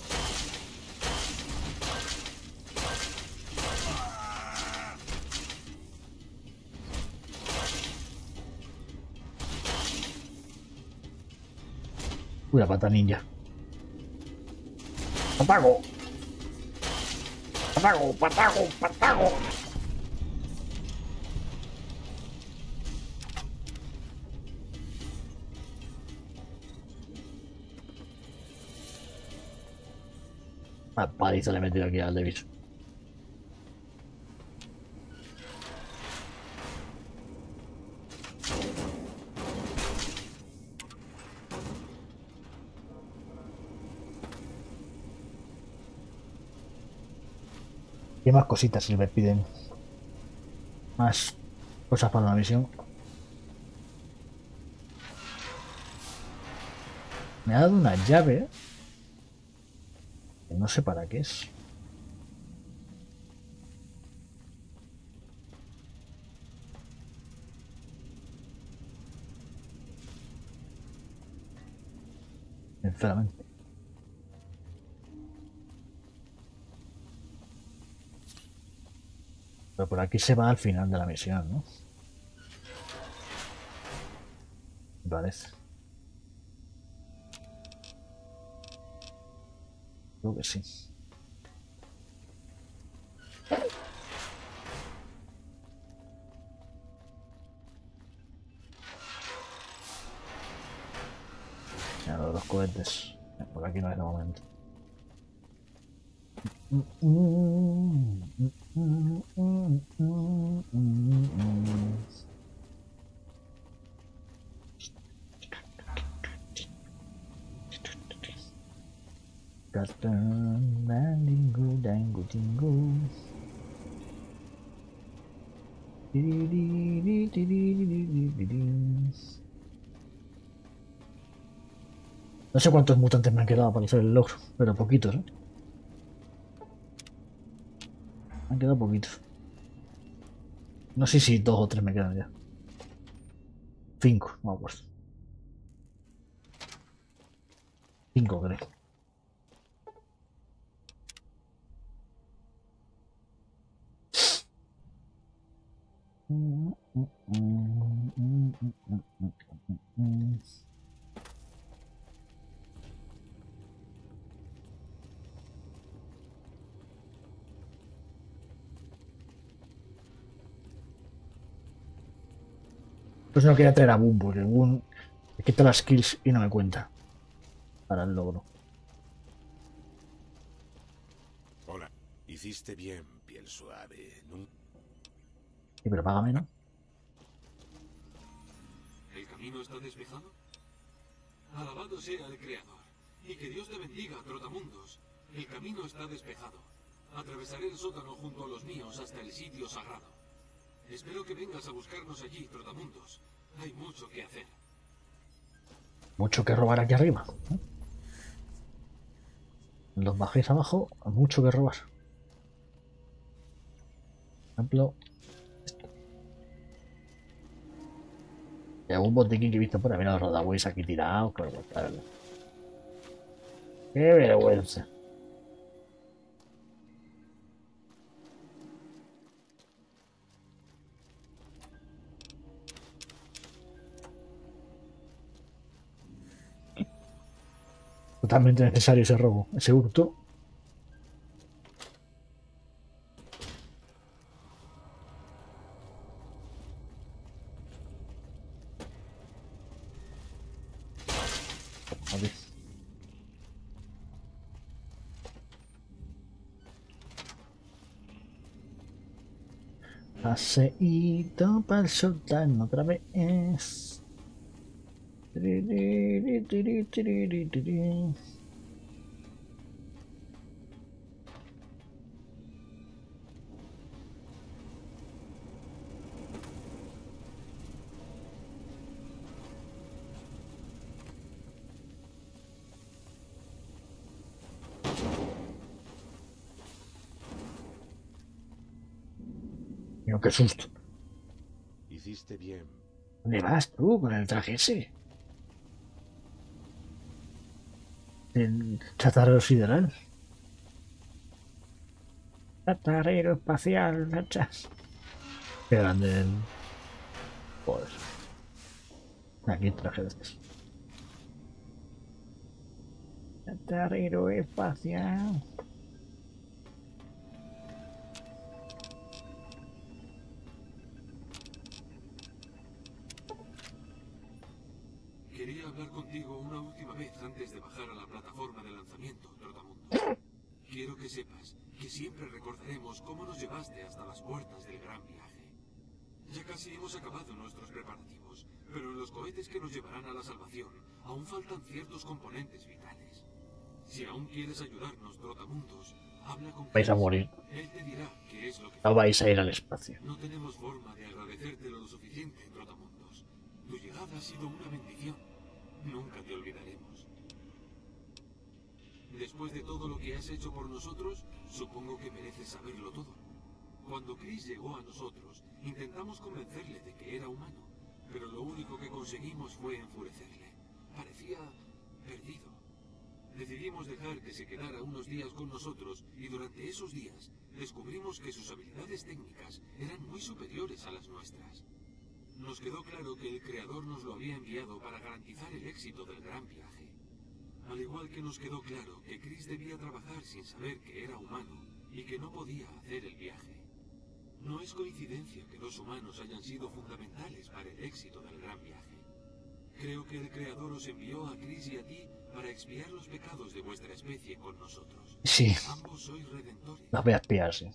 Uy, la pata ninja. ¡Apago! ¡Patago, patago, patago! Una paliza le he metido aquí al Davis. ¿Qué más cositas si me piden? Más cosas para la misión. Me ha dado una llave. Que no sé para qué es. Sinceramente. Pero por aquí se va al final de la misión, ¿no? Vale. Creo que sí. Ya, los cohetes. Por aquí no es el momento. No sé cuántos mutantes me han quedado para hacer el logro, pero poquitos, ¿eh? Me han quedado poquitos. No sé si 2 o 3 me quedan ya. 5, no me acuerdo. 5 creo. Pues no quería traer a Boone, porque Boone me quita las kills y no me cuenta para el logro. Hola, hiciste bien, piel suave. ¿No? Sí, pero págame, ¿no? ¿El camino está despejado? Alabado sea el Creador, y que Dios te bendiga, trotamundos. El camino está despejado. Atravesaré el sótano junto a los míos hasta el sitio sagrado. Espero que vengas a buscarnos allí, trotamundos. Hay mucho que hacer. Mucho que robar aquí arriba. Los bajéis abajo, hay mucho que robar. Por ejemplo, esto. Y algún botiquín que he visto por ahí. Mira los rodaways aquí tirados. ¡Qué vergüenza! Totalmente necesario ese robo, ese hurto. Paseíto para el sultán otra vez. Mira, qué susto. Hiciste bien. ¿Dónde vas tú con el traje ese? El chatarrero sideral. Chatarrero espacial, nachas. Qué grande el... Joder. Aquí traje de estos. Chatarrero espacial. Quería hablar contigo una última vez antes de bajar a la plataforma de lanzamiento, trotamundo. Quiero que sepas que siempre recordaremos cómo nos llevaste hasta las puertas del gran viaje. Ya casi hemos acabado nuestros preparativos, pero en los cohetes que nos llevarán a la salvación aún faltan ciertos componentes vitales. Si aún quieres ayudarnos, trotamundos, habla con Chris. Vais a morir. Él te dirá qué es lo que... No vais a ir al espacio. No tenemos forma de agradecértelo lo suficiente, trotamundos. Tu llegada ha sido una bendición. Nunca te olvidaremos. Después de todo lo que has hecho por nosotros, supongo que mereces saberlo todo. Cuando Chris llegó a nosotros, intentamos convencerle de que era humano, pero lo único que conseguimos fue enfurecerle. Parecía perdido. Decidimos dejar que se quedara unos días con nosotros y durante esos días descubrimos que sus habilidades técnicas eran muy superiores a las nuestras. Nos quedó claro que el Creador nos lo había enviado para garantizar el éxito del gran viaje. Al igual que nos quedó claro que Chris debía trabajar sin saber que era humano y que no podía hacer el viaje. No es coincidencia que los humanos hayan sido fundamentales para el éxito del gran viaje. Creo que el Creador os envió a Chris y a ti para expiar los pecados de vuestra especie con nosotros. Sí. Ambos sois redentores. La voy a expiar, sí.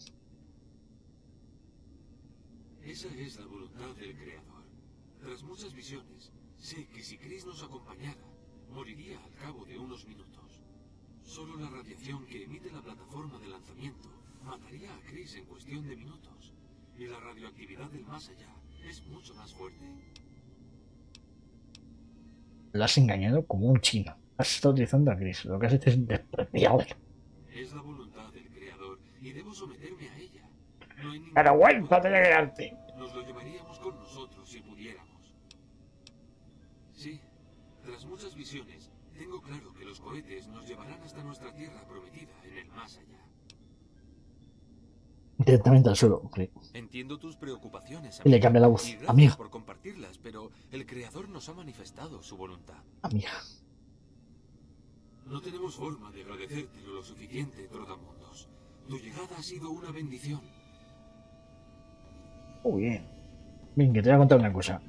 Esa es la voluntad del Creador. Tras muchas visiones, sé que si Chris nos acompañara, moriría al cabo de unos minutos. Solo la radiación que emite la plataforma de lanzamiento mataría a Chris en cuestión de minutos, y la radioactividad del más allá es mucho más fuerte. Lo has engañado como un chino. Has estado utilizando a Chris, lo que has hecho es despreciable. Es la voluntad del Creador, y debo someterme a ella. La vergüenza tenía que darte. Nos lo llevaríamos con nosotros si pudiéramos. Sí, tras muchas visiones, tengo claro que los cohetes nos llevarán hasta nuestra tierra prometida en el más allá. Directamente al suelo, okay. Entiendo tus preocupaciones, amigo. Y le cambia la voz. Amiga. Por compartirlas, pero el creador nos ha manifestado su voluntad. Amiga. No tenemos forma de agradecértelo lo suficiente, Trotamundos. Tu llegada ha sido una bendición. Oh, bien. Bien, que te voy a contar una cosa.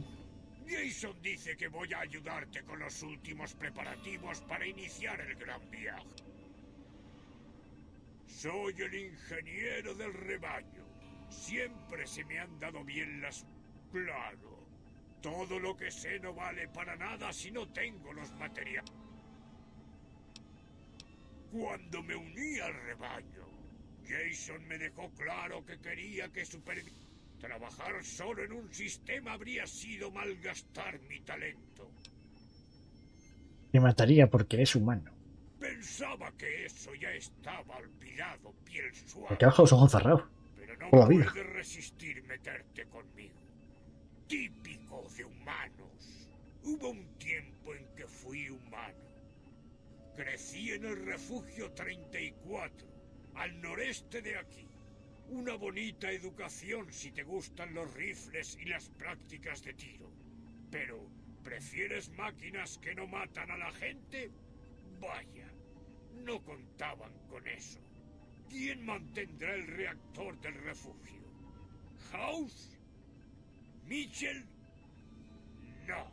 Jason dice que voy a ayudarte con los últimos preparativos para iniciar el gran viaje. Soy el ingeniero del rebaño. Siempre se me han dado bien las... Claro. Todo lo que sé no vale para nada si no tengo los materiales. Cuando me uní al rebaño, Jason me dejó claro que quería que trabajar solo en un sistema habría sido malgastar mi talento. Me mataría porque es humano. Pensaba que eso ya estaba olvidado, piel suave. Porque baja los ojos cerrados. Pero no pude resistir meterte conmigo. Típico de humanos. Hubo un tiempo en que fui humano. Crecí en el refugio 34, al noreste de aquí. Una bonita educación si te gustan los rifles y las prácticas de tiro. Pero, ¿prefieres máquinas que no matan a la gente? Vaya, no contaban con eso. ¿Quién mantendrá el reactor del refugio? ¿House? ¿Mitchell? No.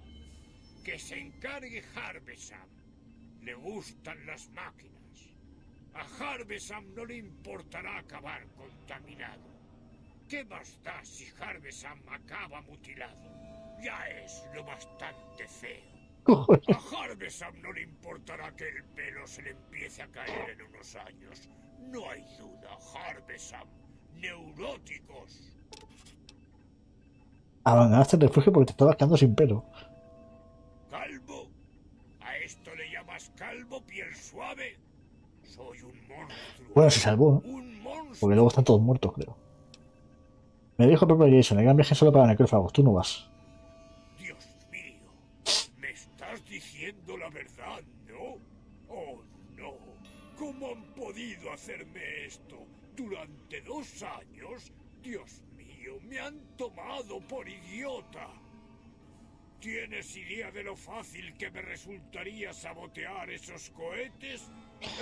Que se encargue Harvesham. Le gustan las máquinas. A Harvesham no le importará acabar contaminado. ¿Qué más da si Harvesham acaba mutilado? Ya es lo bastante feo. A Harvesham no le importará que el pelo se le empiece a caer en unos años. No hay duda, Harvesham. Neuróticos. Abandonaste el refugio porque te estabas quedando sin pelo. ¿Calvo? ¿A esto le llamas calvo, piel suave? Soy un monstruo. Bueno, se salvó, ¿eh? Porque luego están todos muertos, creo. Me dijo el propio Jason, el gran viaje solo para necrófagos, tú no vas. Diciendo la verdad, ¿no? Oh, no. ¿Cómo han podido hacerme esto? Durante 2 años, Dios mío, me han tomado por idiota. ¿Tienes idea de lo fácil que me resultaría sabotear esos cohetes?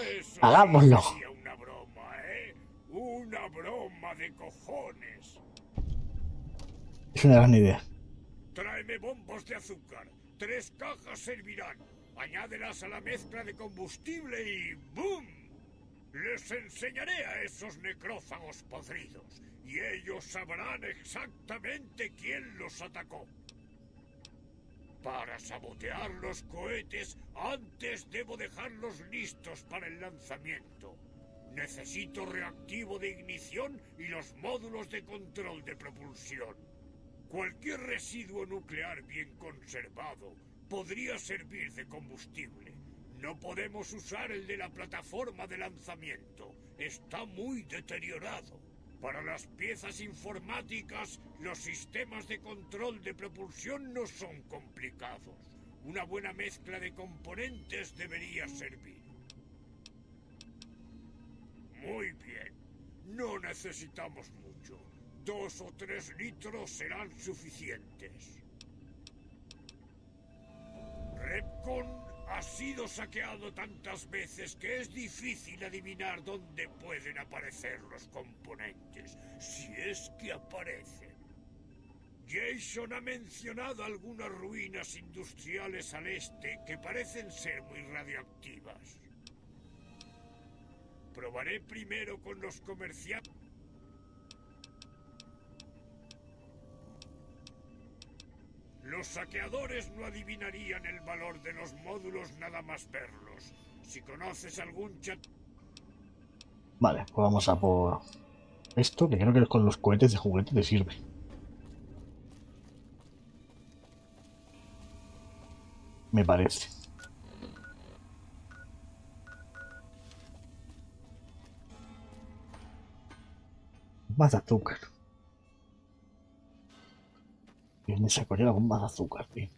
Eso ¡hagámoslo! Sería una broma, ¿eh? Una broma de cojones. Es una gran idea. Tráeme bombos de azúcar. 3 cajas servirán. Añádelas a la mezcla de combustible y ¡boom! Les enseñaré a esos necrófagos podridos y ellos sabrán exactamente quién los atacó. Para sabotear los cohetes, antes debo dejarlos listos para el lanzamiento. Necesito reactivo de ignición y los módulos de control de propulsión. Cualquier residuo nuclear bien conservado podría servir de combustible. No podemos usar el de la plataforma de lanzamiento. Está muy deteriorado. Para las piezas informáticas, los sistemas de control de propulsión no son complicados. Una buena mezcla de componentes debería servir. Muy bien. No necesitamos mucho. 2 o 3 litros serán suficientes. RepConn ha sido saqueado tantas veces que es difícil adivinar dónde pueden aparecer los componentes, si es que aparecen. Jason ha mencionado algunas ruinas industriales al este que parecen ser muy radioactivas. Probaré primero con los comerciantes. Los saqueadores no adivinarían el valor de los módulos nada más verlos. Si conoces algún chat... Vale, pues vamos a por esto, que creo que con los cohetes de juguete te sirve. Me parece. Más azúcar. ¿De dónde sacaré la bomba de azúcar, tío?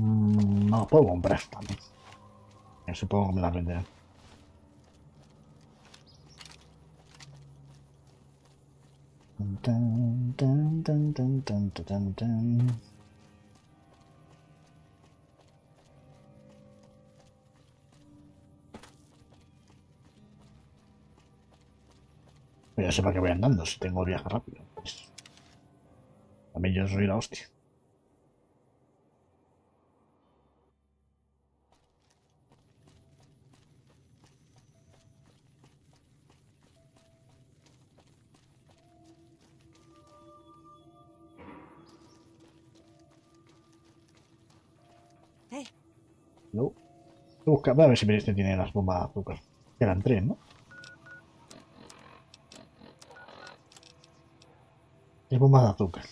No, puedo comprar también. Supongo que me la venderán. Tan, tan, tan, tan, tan, tan, tan. Pero ya sé para qué voy andando, si tengo viaje rápido. Pues... también yo soy la hostia. No. Busca, a ver si este tiene las bombas de azúcar. Eran tres, ¿no? Es bombas de azúcar.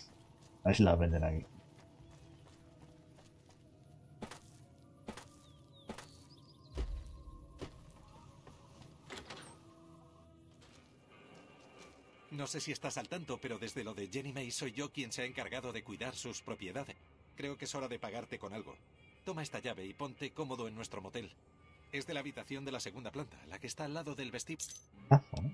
A ver si las venden aquí. No sé si estás al tanto, pero desde lo de Jenny May soy yo quien se ha encargado de cuidar sus propiedades. Creo que es hora de pagarte con algo. Toma esta llave y ponte cómodo en nuestro motel. Es de la habitación de la segunda planta, la que está al lado del vestíbulo. Ah, bueno.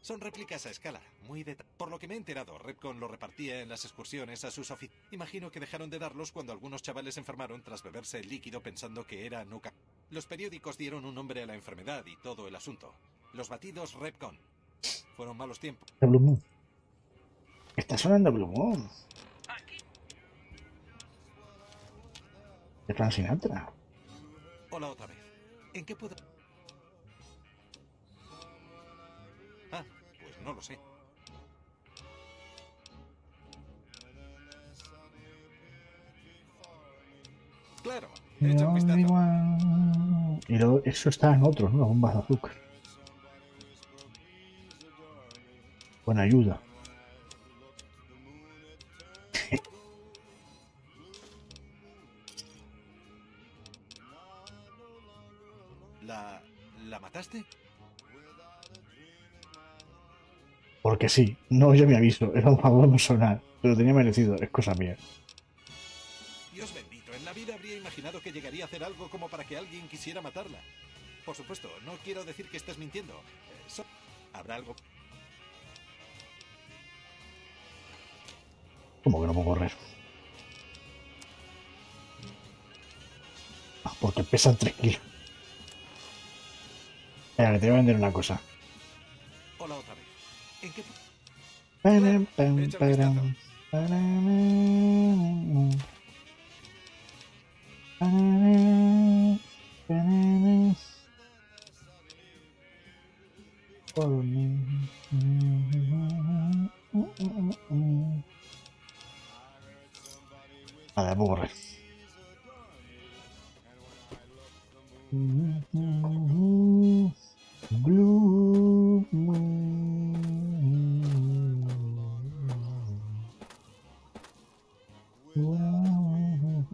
Son réplicas a escala, muy detalladas. Por lo que me he enterado, RepConn lo repartía en las excursiones a sus oficinas. Imagino que dejaron de darlos cuando algunos chavales se enfermaron tras beberse el líquido pensando que era Nuka. Los periódicos dieron un nombre a la enfermedad y todo el asunto. Los batidos RepConn. Fueron malos tiempos. La Blue Moon. Está sonando Blue Moon. Transinatra. Hola otra vez. ¿En qué puedo...? Ah, pues no lo sé. Claro, he hecho un vistazo. Y luego eso está en otros, ¿no? Bombas de azúcar. Buena ayuda. Porque sí, no, yo me aviso, era un favor personal, pero tenía merecido, es cosa mía. Dios bendito, en la vida habría imaginado que llegaría a hacer algo como para que alguien quisiera matarla. Por supuesto, no quiero decir que estés mintiendo. Habrá algo. ¿Cómo que no puedo correr? Ah, porque pesan 3 kilos. Mira, te voy a vender una cosa. Hola otra vez. ¿En qué? Vale, puedo correr. Blue Moon.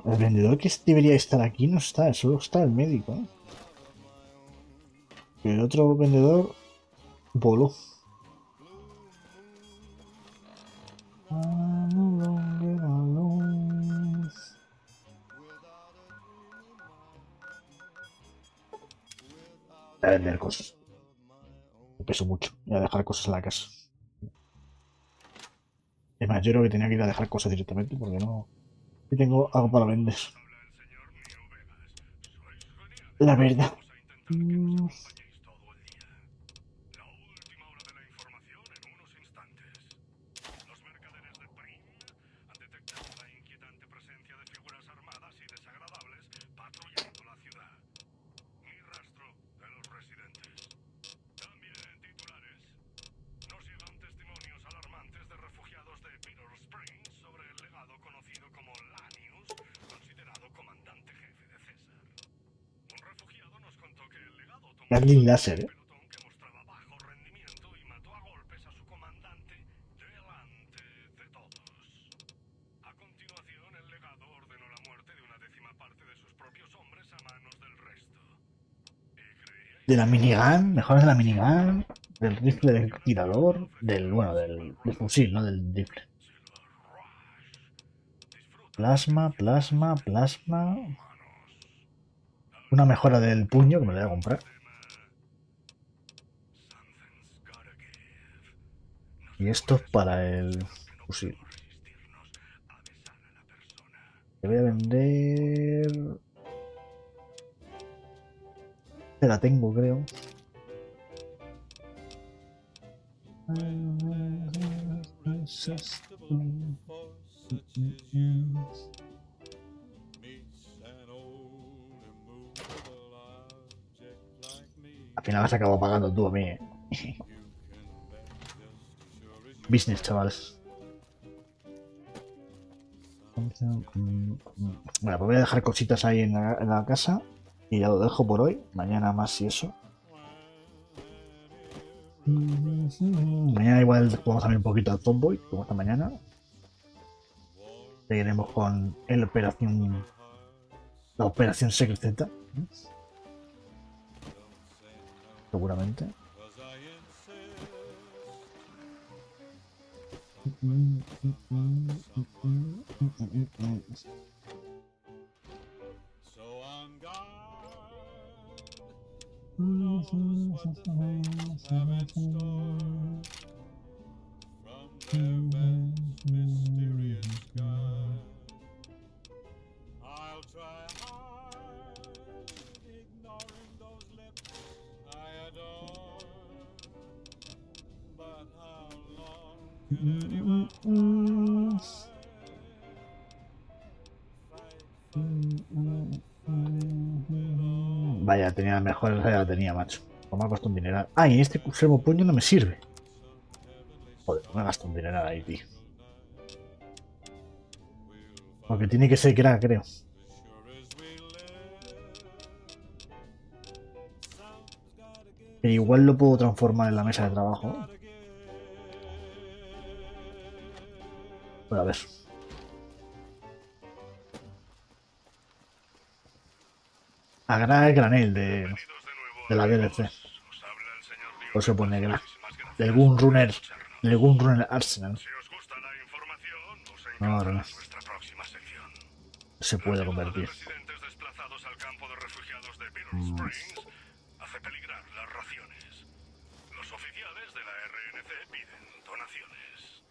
El vendedor que debería estar aquí no está, solo está el médico, ¿eh? El otro vendedor voló. A vender cosas. Peso mucho, voy a dejar cosas en la casa. Es más, yo creo que tenía que ir a dejar cosas directamente porque no... y tengo algo para vender. La verdad. Gatling láser, ¿eh? De la minigun, mejoras de la minigun, del rifle del tirador, del fusil, no del rifle. Plasma. Una mejora del puño que me la voy a comprar. Y esto para el fusil. Te voy a vender... Te la tengo, creo. Al final has acabado pagando tú a mí, ¿eh? Business, chavales. Bueno, pues voy a dejar cositas ahí en la casa. Y ya lo dejo por hoy. Mañana más y eso. Mañana igual jugamos también un poquito al Tomboy, como esta mañana. Seguiremos con la operación secreta, seguramente. Vaya, tenía mejor, ya la tenía, macho. O me ha costado un dineral. Ah, y este servo puño no me sirve. Joder, me gasto un dineral ahí, tío. Porque tiene que ser crack, creo. Pero igual lo puedo transformar en la mesa de trabajo. Bueno, a ver. Agra el granel de la DLC. Por eso pone Agra. Del Gunrunner. Del Gunrunner Arsenal. No, no. Se puede convertir. Hace peligrar las raciones. Los oficiales de la RNC piden donaciones.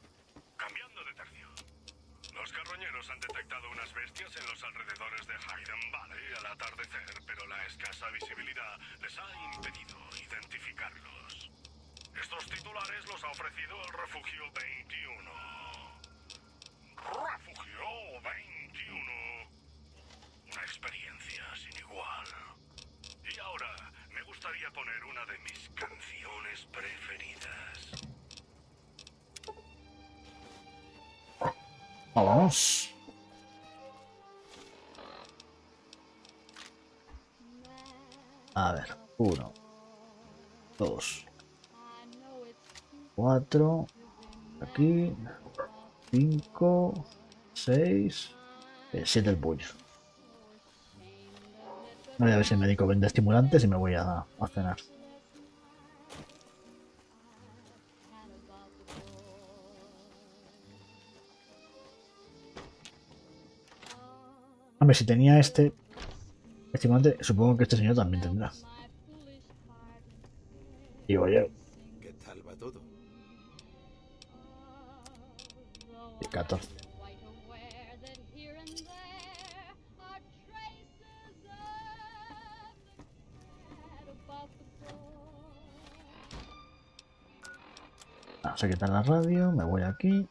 Cambiando de tercio. Los carroñeros han detectado unas bestias en los alrededores de Hayden Valley al atardecer, pero la escasa visibilidad les ha impedido identificarlos. Estos titulares los ha ofrecido el Refugio 21. ¡Refugio 21! Una experiencia sin igual. Y ahora me gustaría poner una de mis canciones preferidas. Vamos. A ver, 1, 2, 4, aquí, 5, 6, 7 el puño. Voy a ver si el médico vende estimulantes y me voy a cenar. Hombre, si tenía este estimulante, supongo que este señor también tendrá. Y oye, ¿qué tal va todo? 14. Vamos a quitar la radio, me voy aquí.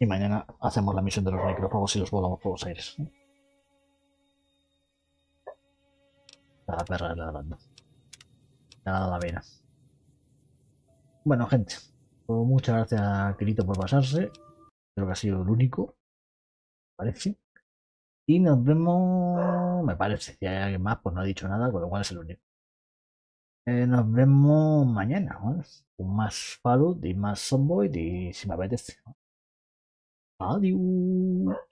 Y mañana hacemos la misión de los necrófagos y los volamos por los aires. La perra ladrando. Ya la da la vena. Bueno, gente. Pues muchas gracias a Kirito por pasarse. Creo que ha sido el único. Parece. Y nos vemos... Me parece. Si hay alguien más, pues no ha dicho nada, con lo cual es el único. Nos vemos mañana, ¿vale? Con más Fallout y más Zomboid y si me apetece. Adiós.